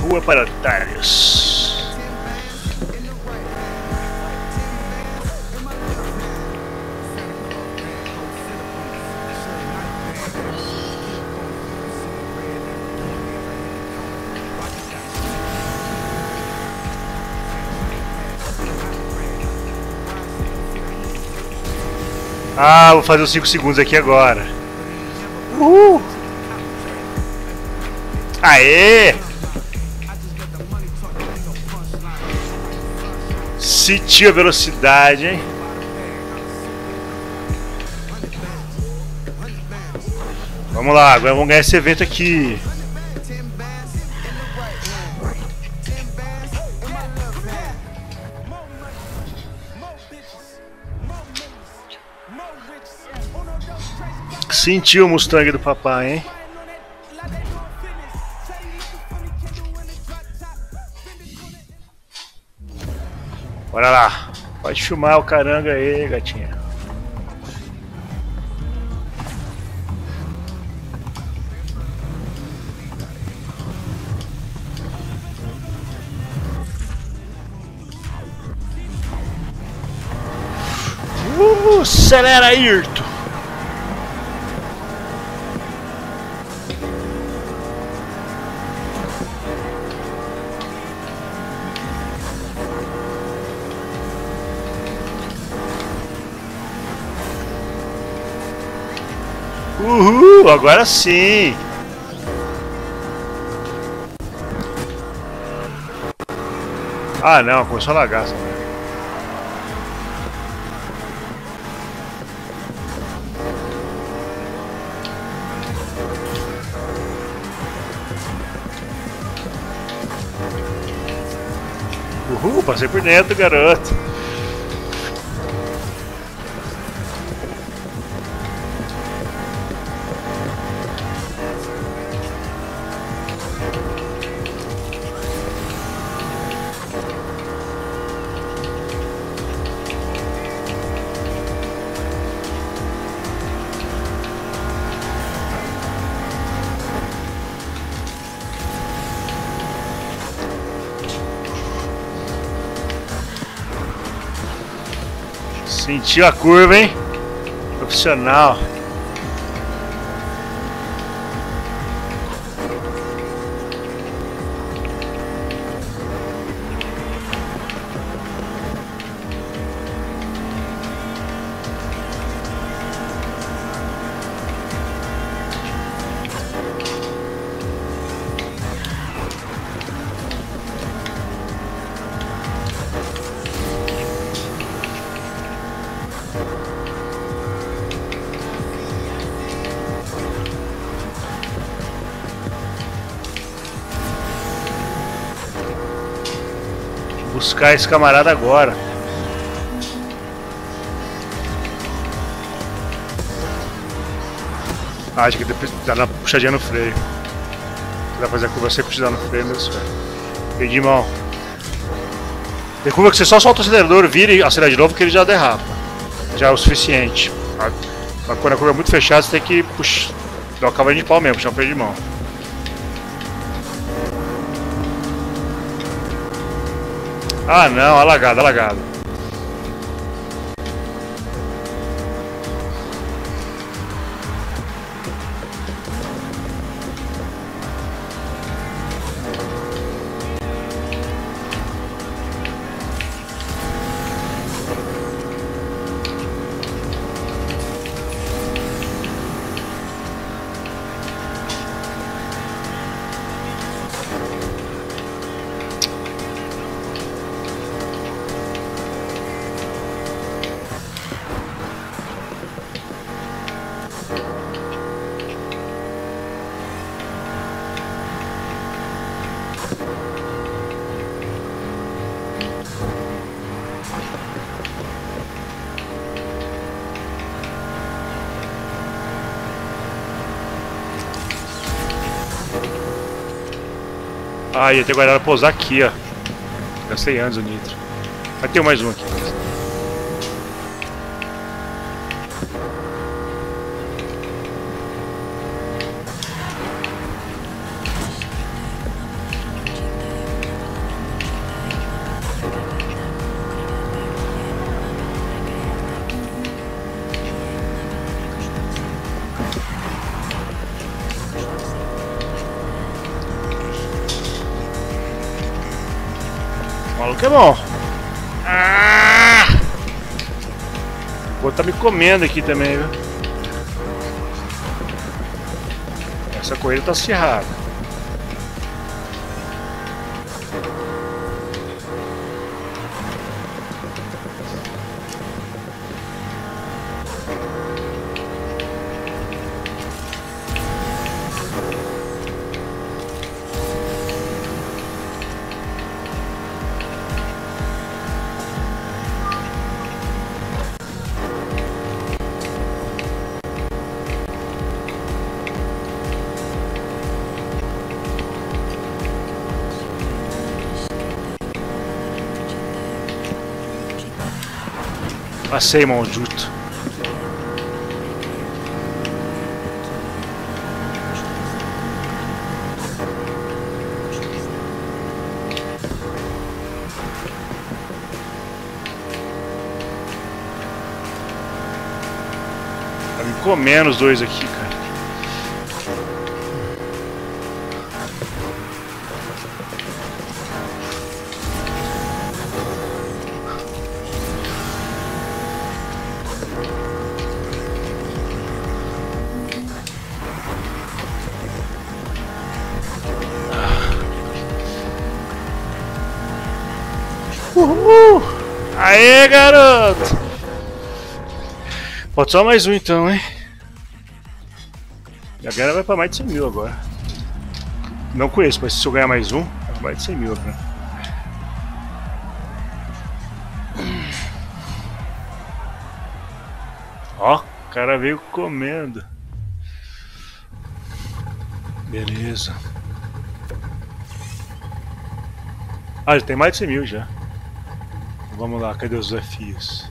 Rua para otários. Ah, vou fazer os 5 segundos aqui agora. Uhul. Aê! Sentiu a velocidade, hein? Vamos lá, agora vamos ganhar esse evento aqui. Sentiu o Mustang do papai, hein? Bora lá, pode filmar o caranga aí, gatinha. Acelera aí, Irto. Uhul, agora sim. Ah não, começou a lagar essa merda. Uhul, passei por dentro, garoto. Sentiu a curva, hein? Profissional. Buscar esse camarada agora. Ah, acho que depois dá uma puxadinha no freio. Dá pra fazer a curva sem puxar no freio, meu senhor. Perdi mão. Tem curva que você só solta o acelerador, vira e acelera de novo que ele já derrapa. Já é o suficiente. Mas quando a curva é muito fechada, você tem que puxar, dar uma cavalinha de pau mesmo, puxar o freio de mão. Ah não, alagado, alagado. Ah, ia ter guardado pra usar aqui, ó. Gastei anos o nitro. Mas tem mais um aqui. Que bom. Ah! Vou estar me comendo aqui também, viu? Essa corrida tá acirrada. Passei, maldito. Tá me comendo os dois aqui, cara. Uhul! Aê, garoto! Falta só mais um então, hein? Minha grana vai pra mais de 100 mil agora. Não conheço, mas se eu ganhar mais um, vai mais de 100 mil agora. Ó, o cara veio comendo. Beleza. Ah, já tem mais de 100 mil já. Vamos lá, cadê os desafios?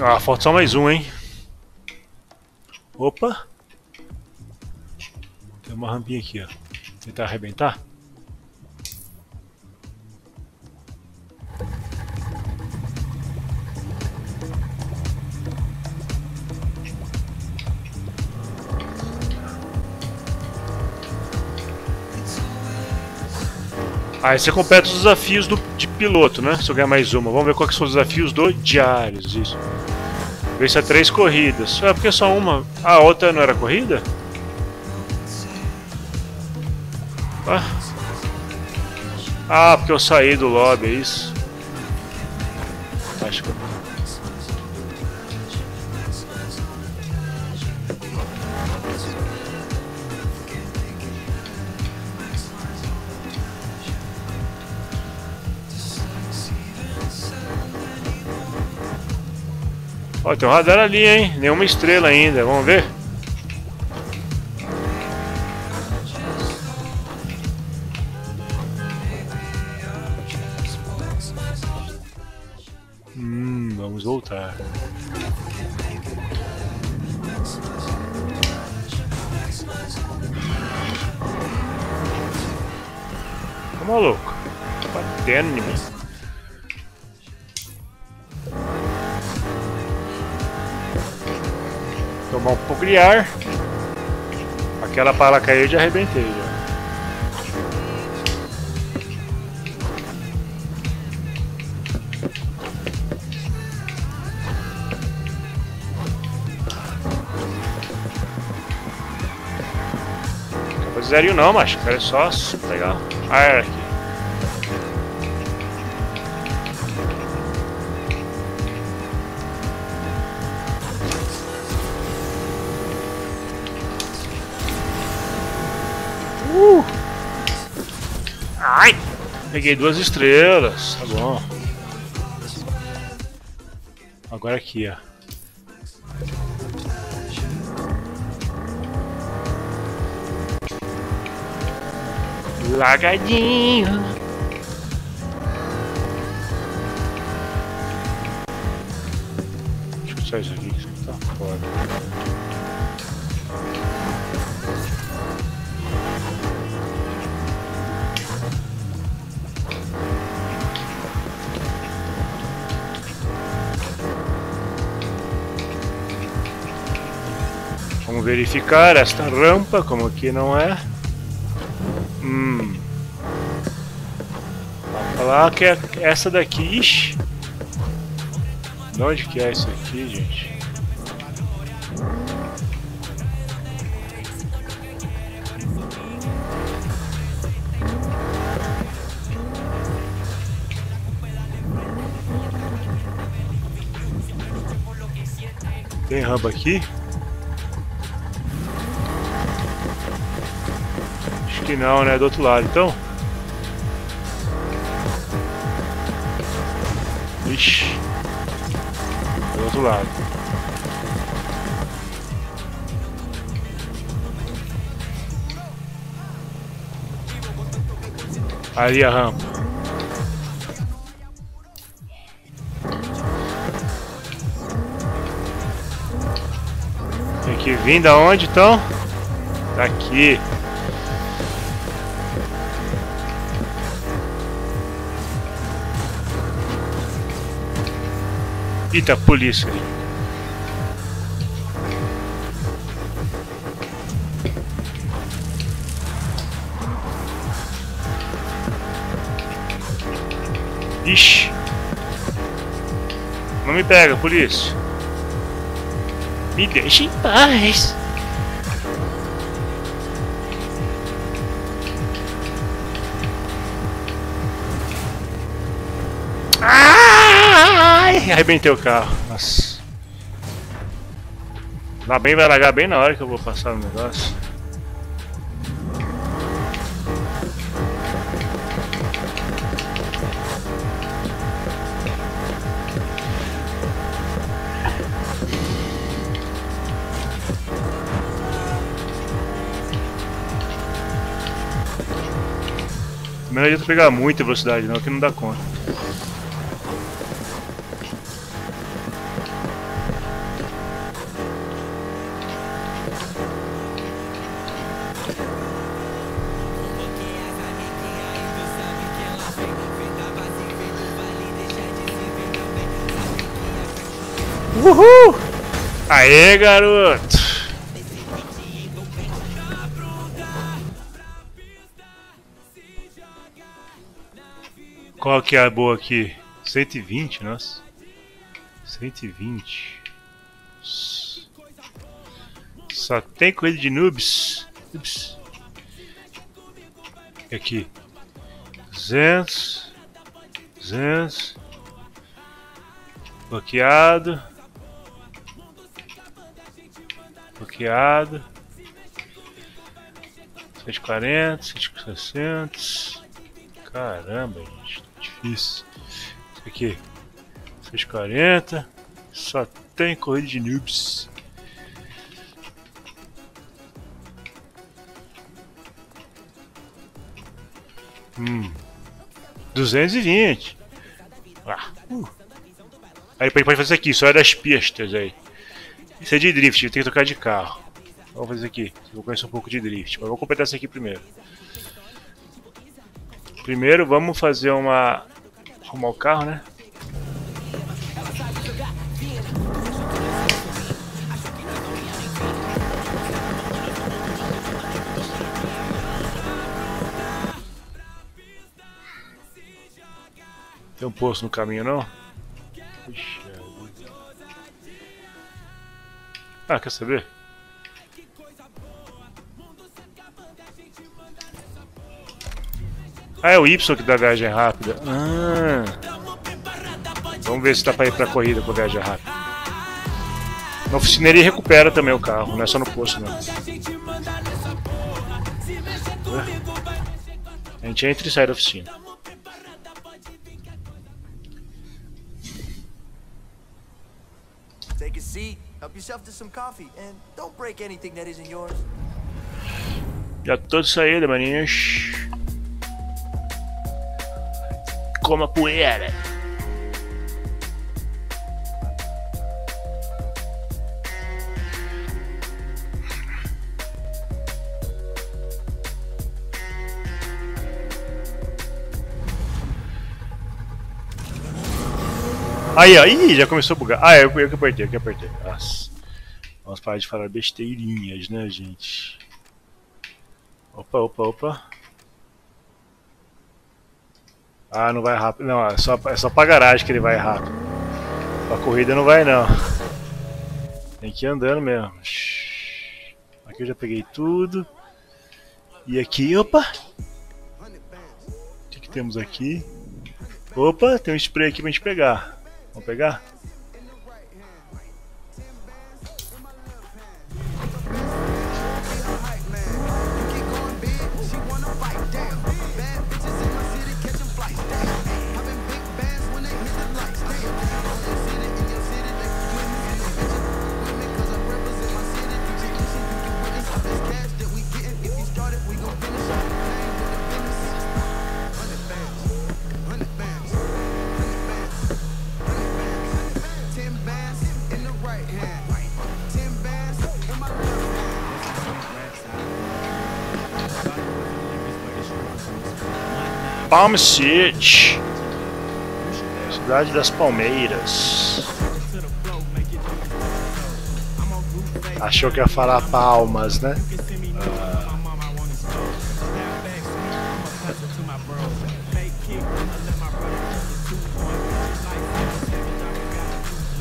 Ah, falta só mais um, hein? Opa! Tem uma rampinha aqui, ó. Tentar arrebentar? Aí você completa os desafios de piloto, né? Se eu ganhar mais uma. Vamos ver quais são os desafios do diários, isso. Vença 3 corridas. Ah, porque só uma? Ah, a outra não era corrida? Ah. Ah, porque eu saí do lobby, é isso? Acho que... Ó, tem um radar ali, hein? Nenhuma estrela ainda, vamos ver? Vamos voltar. Tá maluco? Tá batendo em mim. Tomar um pouco de ar. Aquela para cair eu já arrebentei já. Não é zero não, macho. Cara, é só pegar ar aqui. Peguei 2 estrelas, tá bom. Agora aqui, ó. Lagadinho. Deixa eu tirar isso aqui, isso aqui tá foda. Vamos verificar esta rampa, como aqui não é. Vou falar que é essa daqui. Ixi. De onde que é isso aqui, gente? Tem rampa aqui? Acho que não, né? Do outro lado, então. Ixi, do outro lado. Ali a rampa. Tem que vir da onde então? Daqui. Eita, polícia. Ixi. Não me pega, polícia. Me deixa em paz. Arrebentei o carro, nossa. Lá bem, vai largar bem na hora que eu vou passar no negócio. Também não adianta pegar muita velocidade não, que não dá conta. Uhul! Aê, garoto! Qual que é a boa aqui? 120, nossa. 120. Só tem coisa de noobs. Ups. E aqui. 200. 200. Bloqueado. Bloqueado. 140, 160. Caramba, gente, difícil. Isso aqui. 140. Só tem corrida de noobs. Hum. 220. Aí pode fazer isso aqui, só é das pistas aí. Isso é de drift, tem que trocar de carro. Vamos fazer aqui, eu conheço um pouco de drift, mas vou completar isso aqui primeiro. Primeiro vamos fazer uma... arrumar o carro, né? Tem um posto no caminho não? Ixi. Ah, quer saber? Ah, é o Y que dá viagem rápida. Ah. Vamos ver se dá pra ir pra corrida com viagem rápida. Na oficina ele recupera também o carro, não é só no posto não. A gente entra e sai da oficina. Take a seat, help yourself to some coffee, and don't break anything that isn't yours. Já tô de saída, maninhos. Coma poeira. Aí, ó, ih, já começou a bugar. Ah, é, eu que apertei. Nossa. Vamos parar de falar besteirinhas, né, gente? Opa. Ah, não vai rápido. Não, é só pra garagem que ele vai rápido. Pra corrida não vai, não. Tem que ir andando mesmo. Aqui eu já peguei tudo. E aqui, opa. O que temos aqui? Opa, tem um spray aqui pra gente pegar. Vamos pegar? Palm City, cidade das palmeiras. Achou que ia falar palmas, né?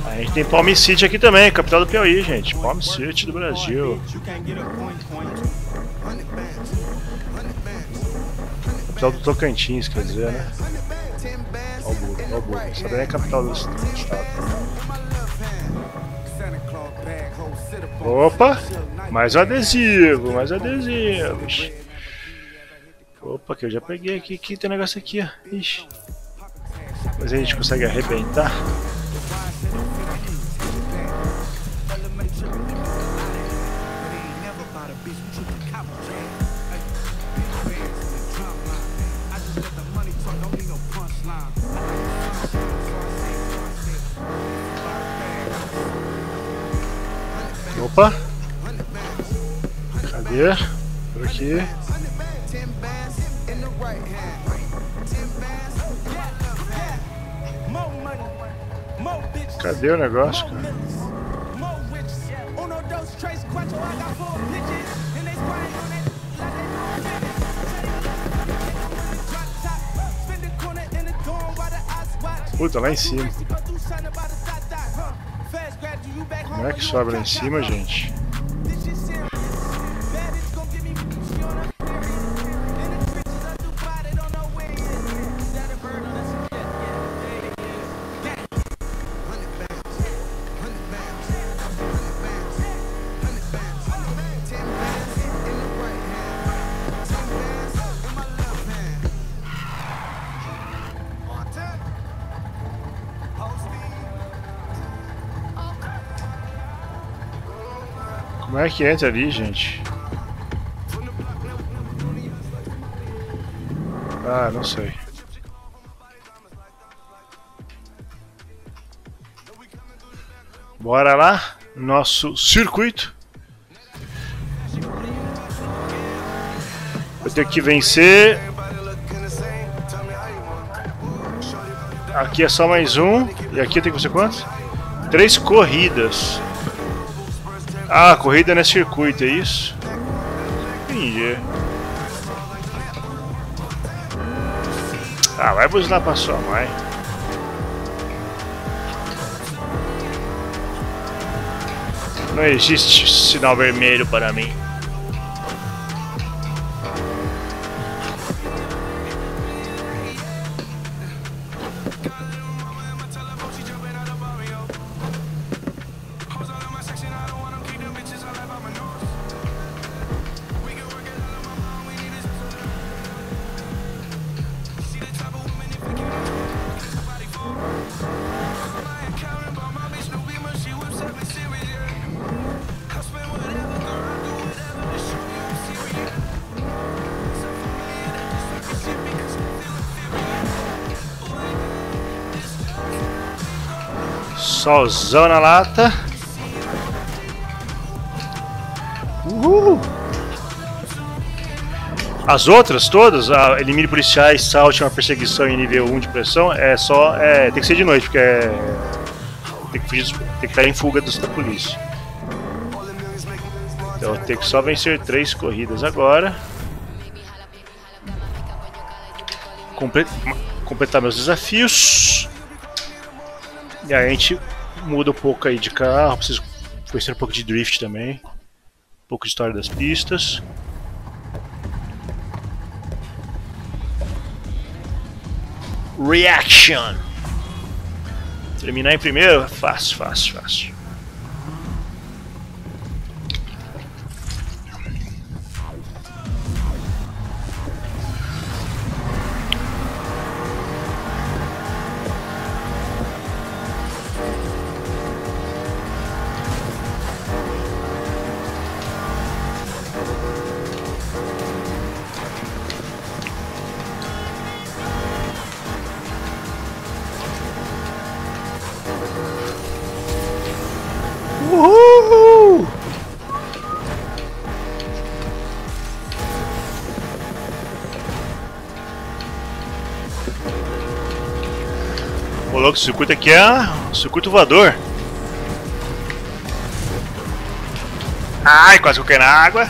A gente tem Palm City aqui também, capital do Piauí, gente. Palm City do Brasil. Capital do Tocantins, quer dizer, né? Olha o burro, essa daí é a capital do estado. Opa! Mais adesivos! Opa, que eu já peguei aqui, que tem um negócio aqui, ó. Ixi. Mas a gente consegue arrebentar. Opa, cadê? Por aqui. Cadê o negócio, cara? Puta, lá em cima. Como é que sobe lá em cima, gente? Como é que entra ali, gente? Ah, não sei. Bora lá, nosso circuito. Eu tenho que vencer. Aqui é só mais um. E aqui tem que ser quantos? 3 corridas. Ah, corrida não é circuito, é isso? Entendi. Ah, vai buzinar pra sua mãe. Não existe sinal vermelho para mim. Solzão na lata. Uhul. As outras todas, elimine policiais, salte uma perseguição em nível 1 de pressão, tem que ser de noite, porque tem que estar em fuga da polícia. Então tem que só vencer 3 corridas agora. Completar meus desafios. E aí a gente muda um pouco aí de carro, preciso conhecer um pouco de drift também. Um pouco de história das pistas. Reaction. Terminar em primeiro? Fácil, fácil, fácil. O circuito aqui é um circuito voador. Ai, quase que eu caí na água.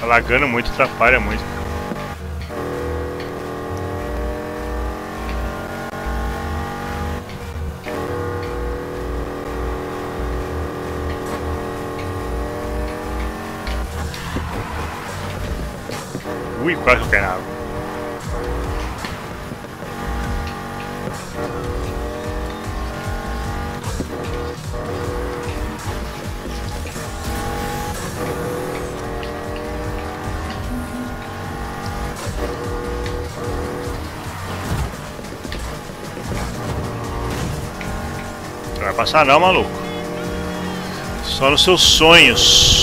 Tá lagando muito, atrapalha muito. Ui, quase que eu caí na água. Não vai passar não, maluco. Só nos seus sonhos.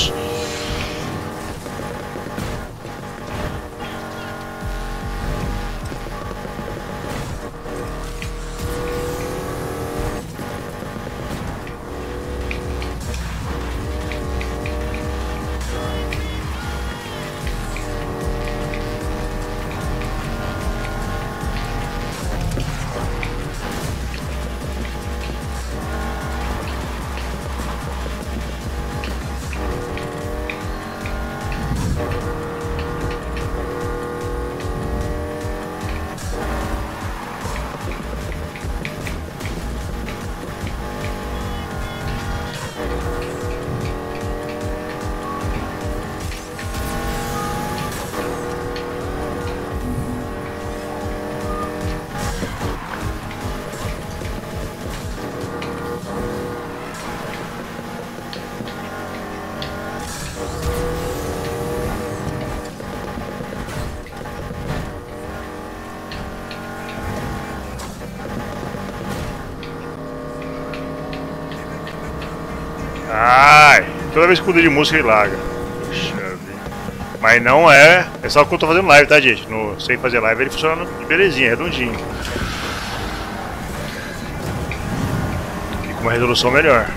Ai, toda vez que eu de música ele larga. Mas não é. É só quando eu tô fazendo live, tá, gente? Sem fazer live ele funciona de belezinha, redondinho. E com uma resolução melhor.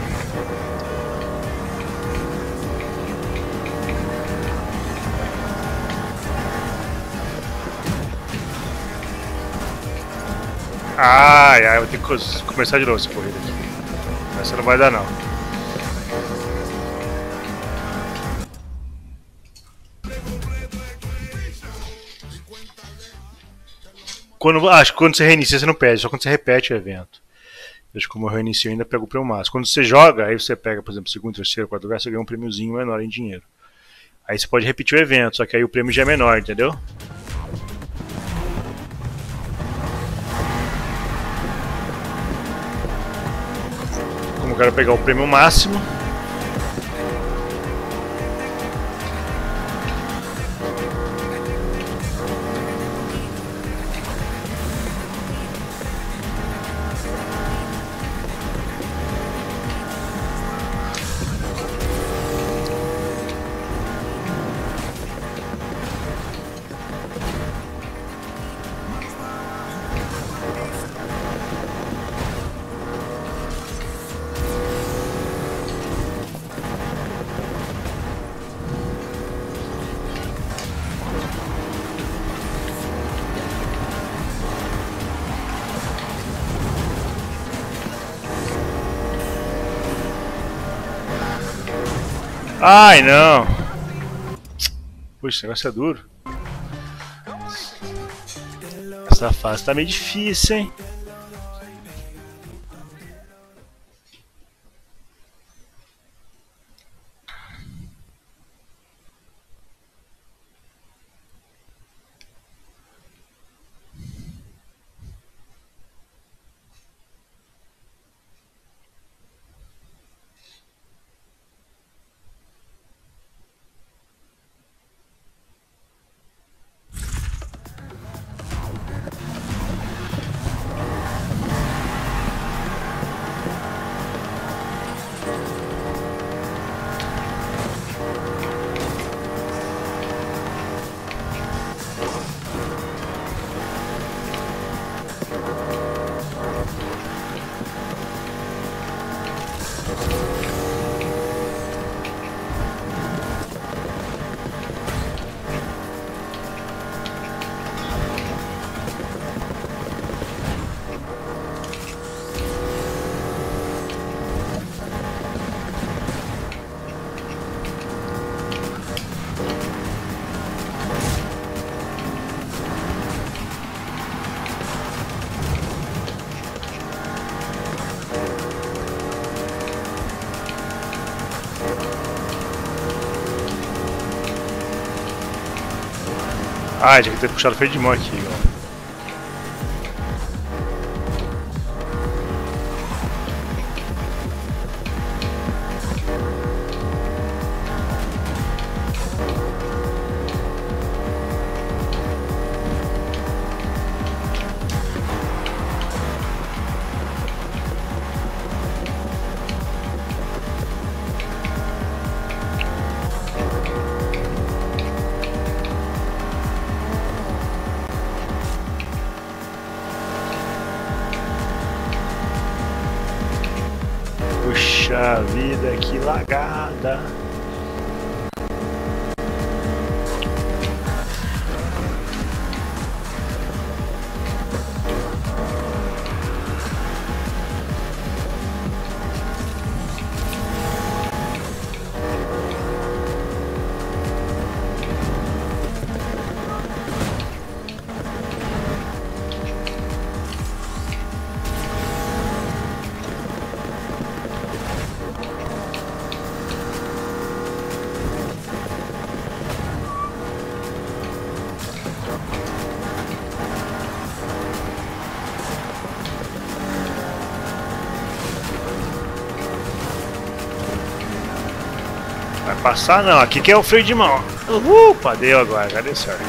Ai, ai, vou ter que começar de novo essa corrida aqui. Essa não vai dar não. Acho que quando você reinicia você não perde, só quando você repete o evento. Acho que como eu reinicio eu ainda pego o prêmio máximo. Quando você joga, aí você pega, por exemplo, segundo, terceiro, quarto lugar, você ganha um prêmiozinho menor em dinheiro. Aí você pode repetir o evento, só que aí o prêmio já é menor, entendeu? Como eu quero pegar o prêmio máximo... Ai, não. Poxa, esse negócio é duro. Essa fase tá meio difícil, hein? Ah, já que ter puxado o freio de mão aqui, ó. Puxa vida, que lagada! Vai passar não, aqui que é o freio de mão. Opa, deu agora, já deu certo.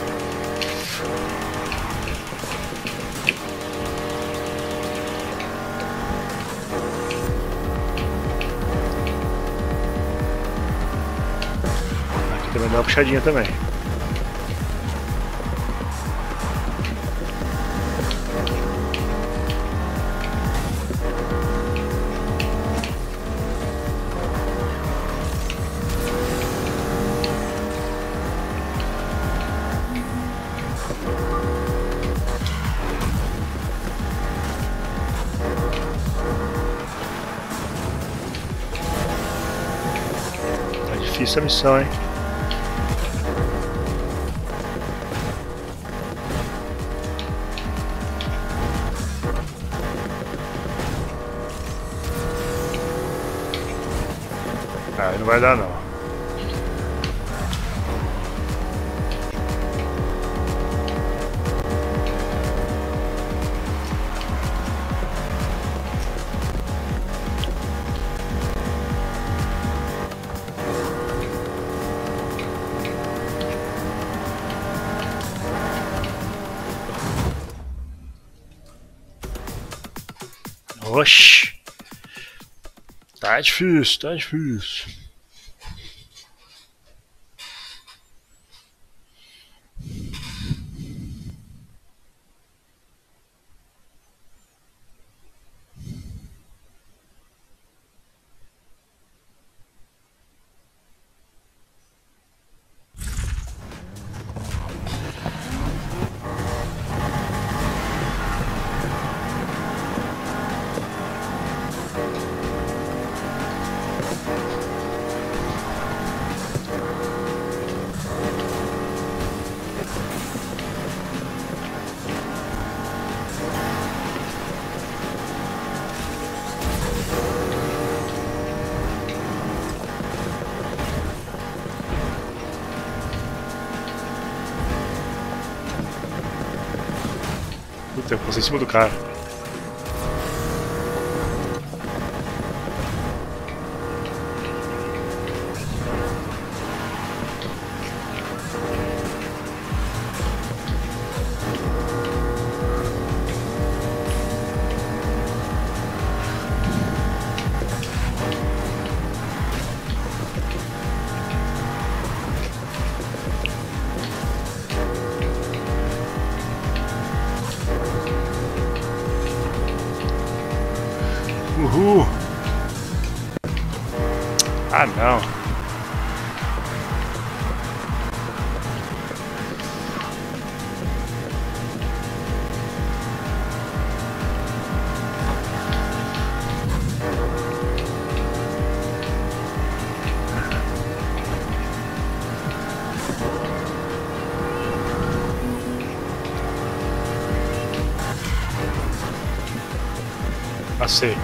Aqui também dá uma puxadinha também. Essa missão, hein? Ah, não vai dar não. Oxi, tá difícil, tá difícil. Eita, passei em cima do cara. Uhul! Ah, não! Passei.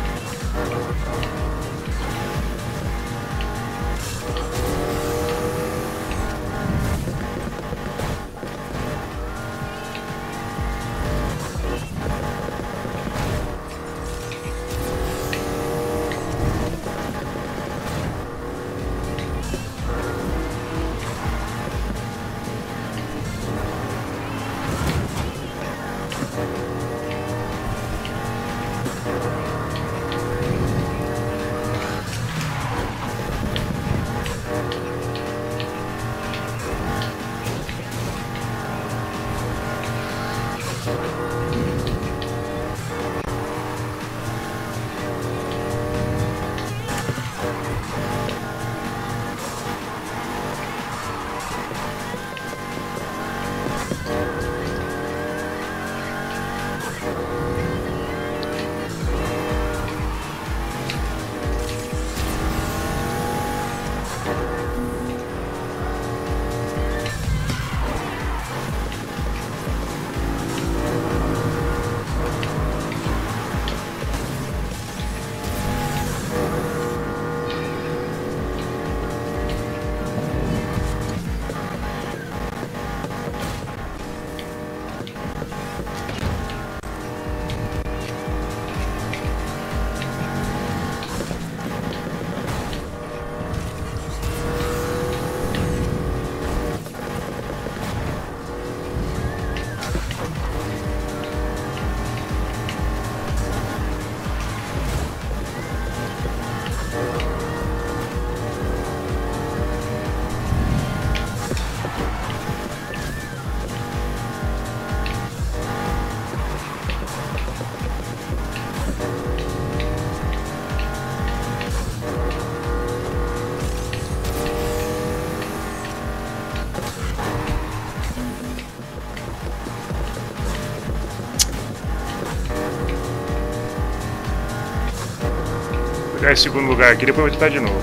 Em segundo lugar aqui, depois eu vou tentar de novo.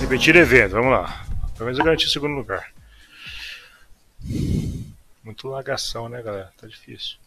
Repetir evento, vamos lá. Pelo menos eu garanti o segundo lugar. Muito lagação, né, galera? Tá difícil.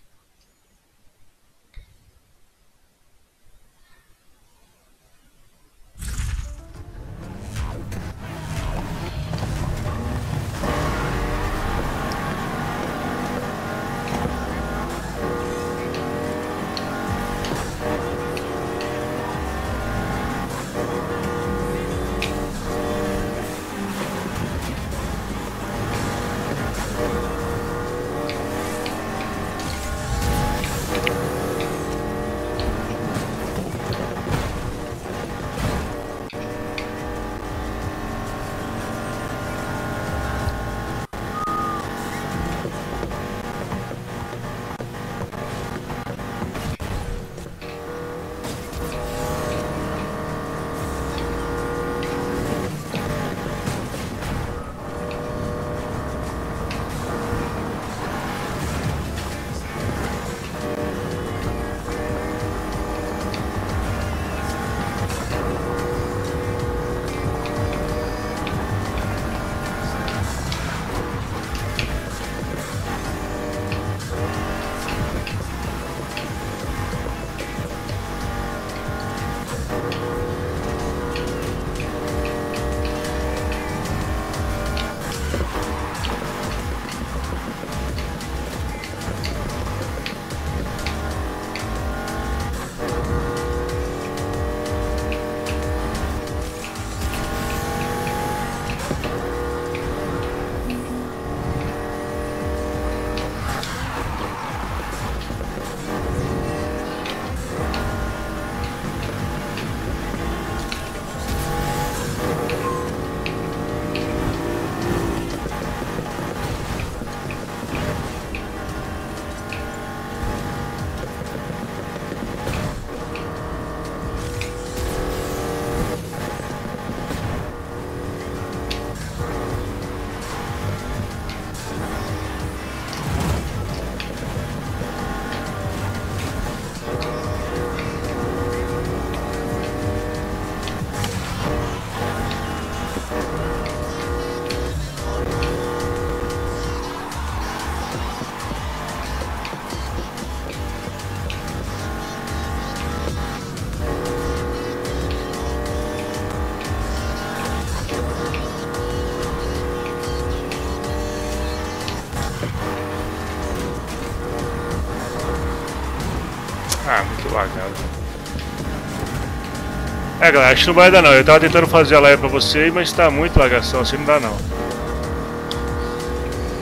É, galera, acho que não vai dar não. Eu tava tentando fazer a live pra vocês, mas tá muito lagação, assim não dá não.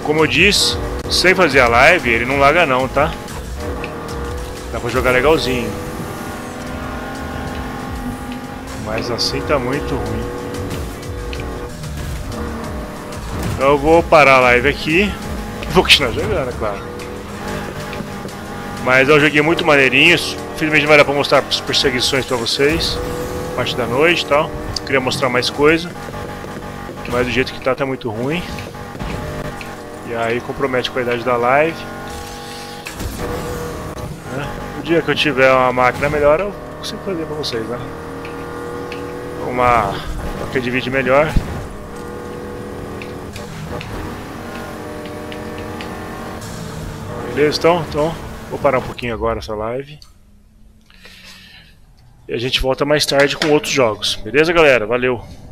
Como eu disse, sem fazer a live, ele não laga não, tá? Dá pra jogar legalzinho. Mas assim tá muito ruim. Então eu vou parar a live aqui. Vou continuar jogando, é claro. Mas é um joguinho muito maneirinho. Infelizmente não vai dar pra mostrar as perseguições pra vocês. Parte da noite e tal. Queria mostrar mais coisa. Mas do jeito que tá muito ruim. E aí compromete a qualidade da live. O dia que eu tiver uma máquina melhor, eu consigo fazer pra vocês, né? Uma placa de vídeo melhor. Beleza, então vou parar um pouquinho agora essa live. E a gente volta mais tarde com outros jogos. Beleza, galera? Valeu!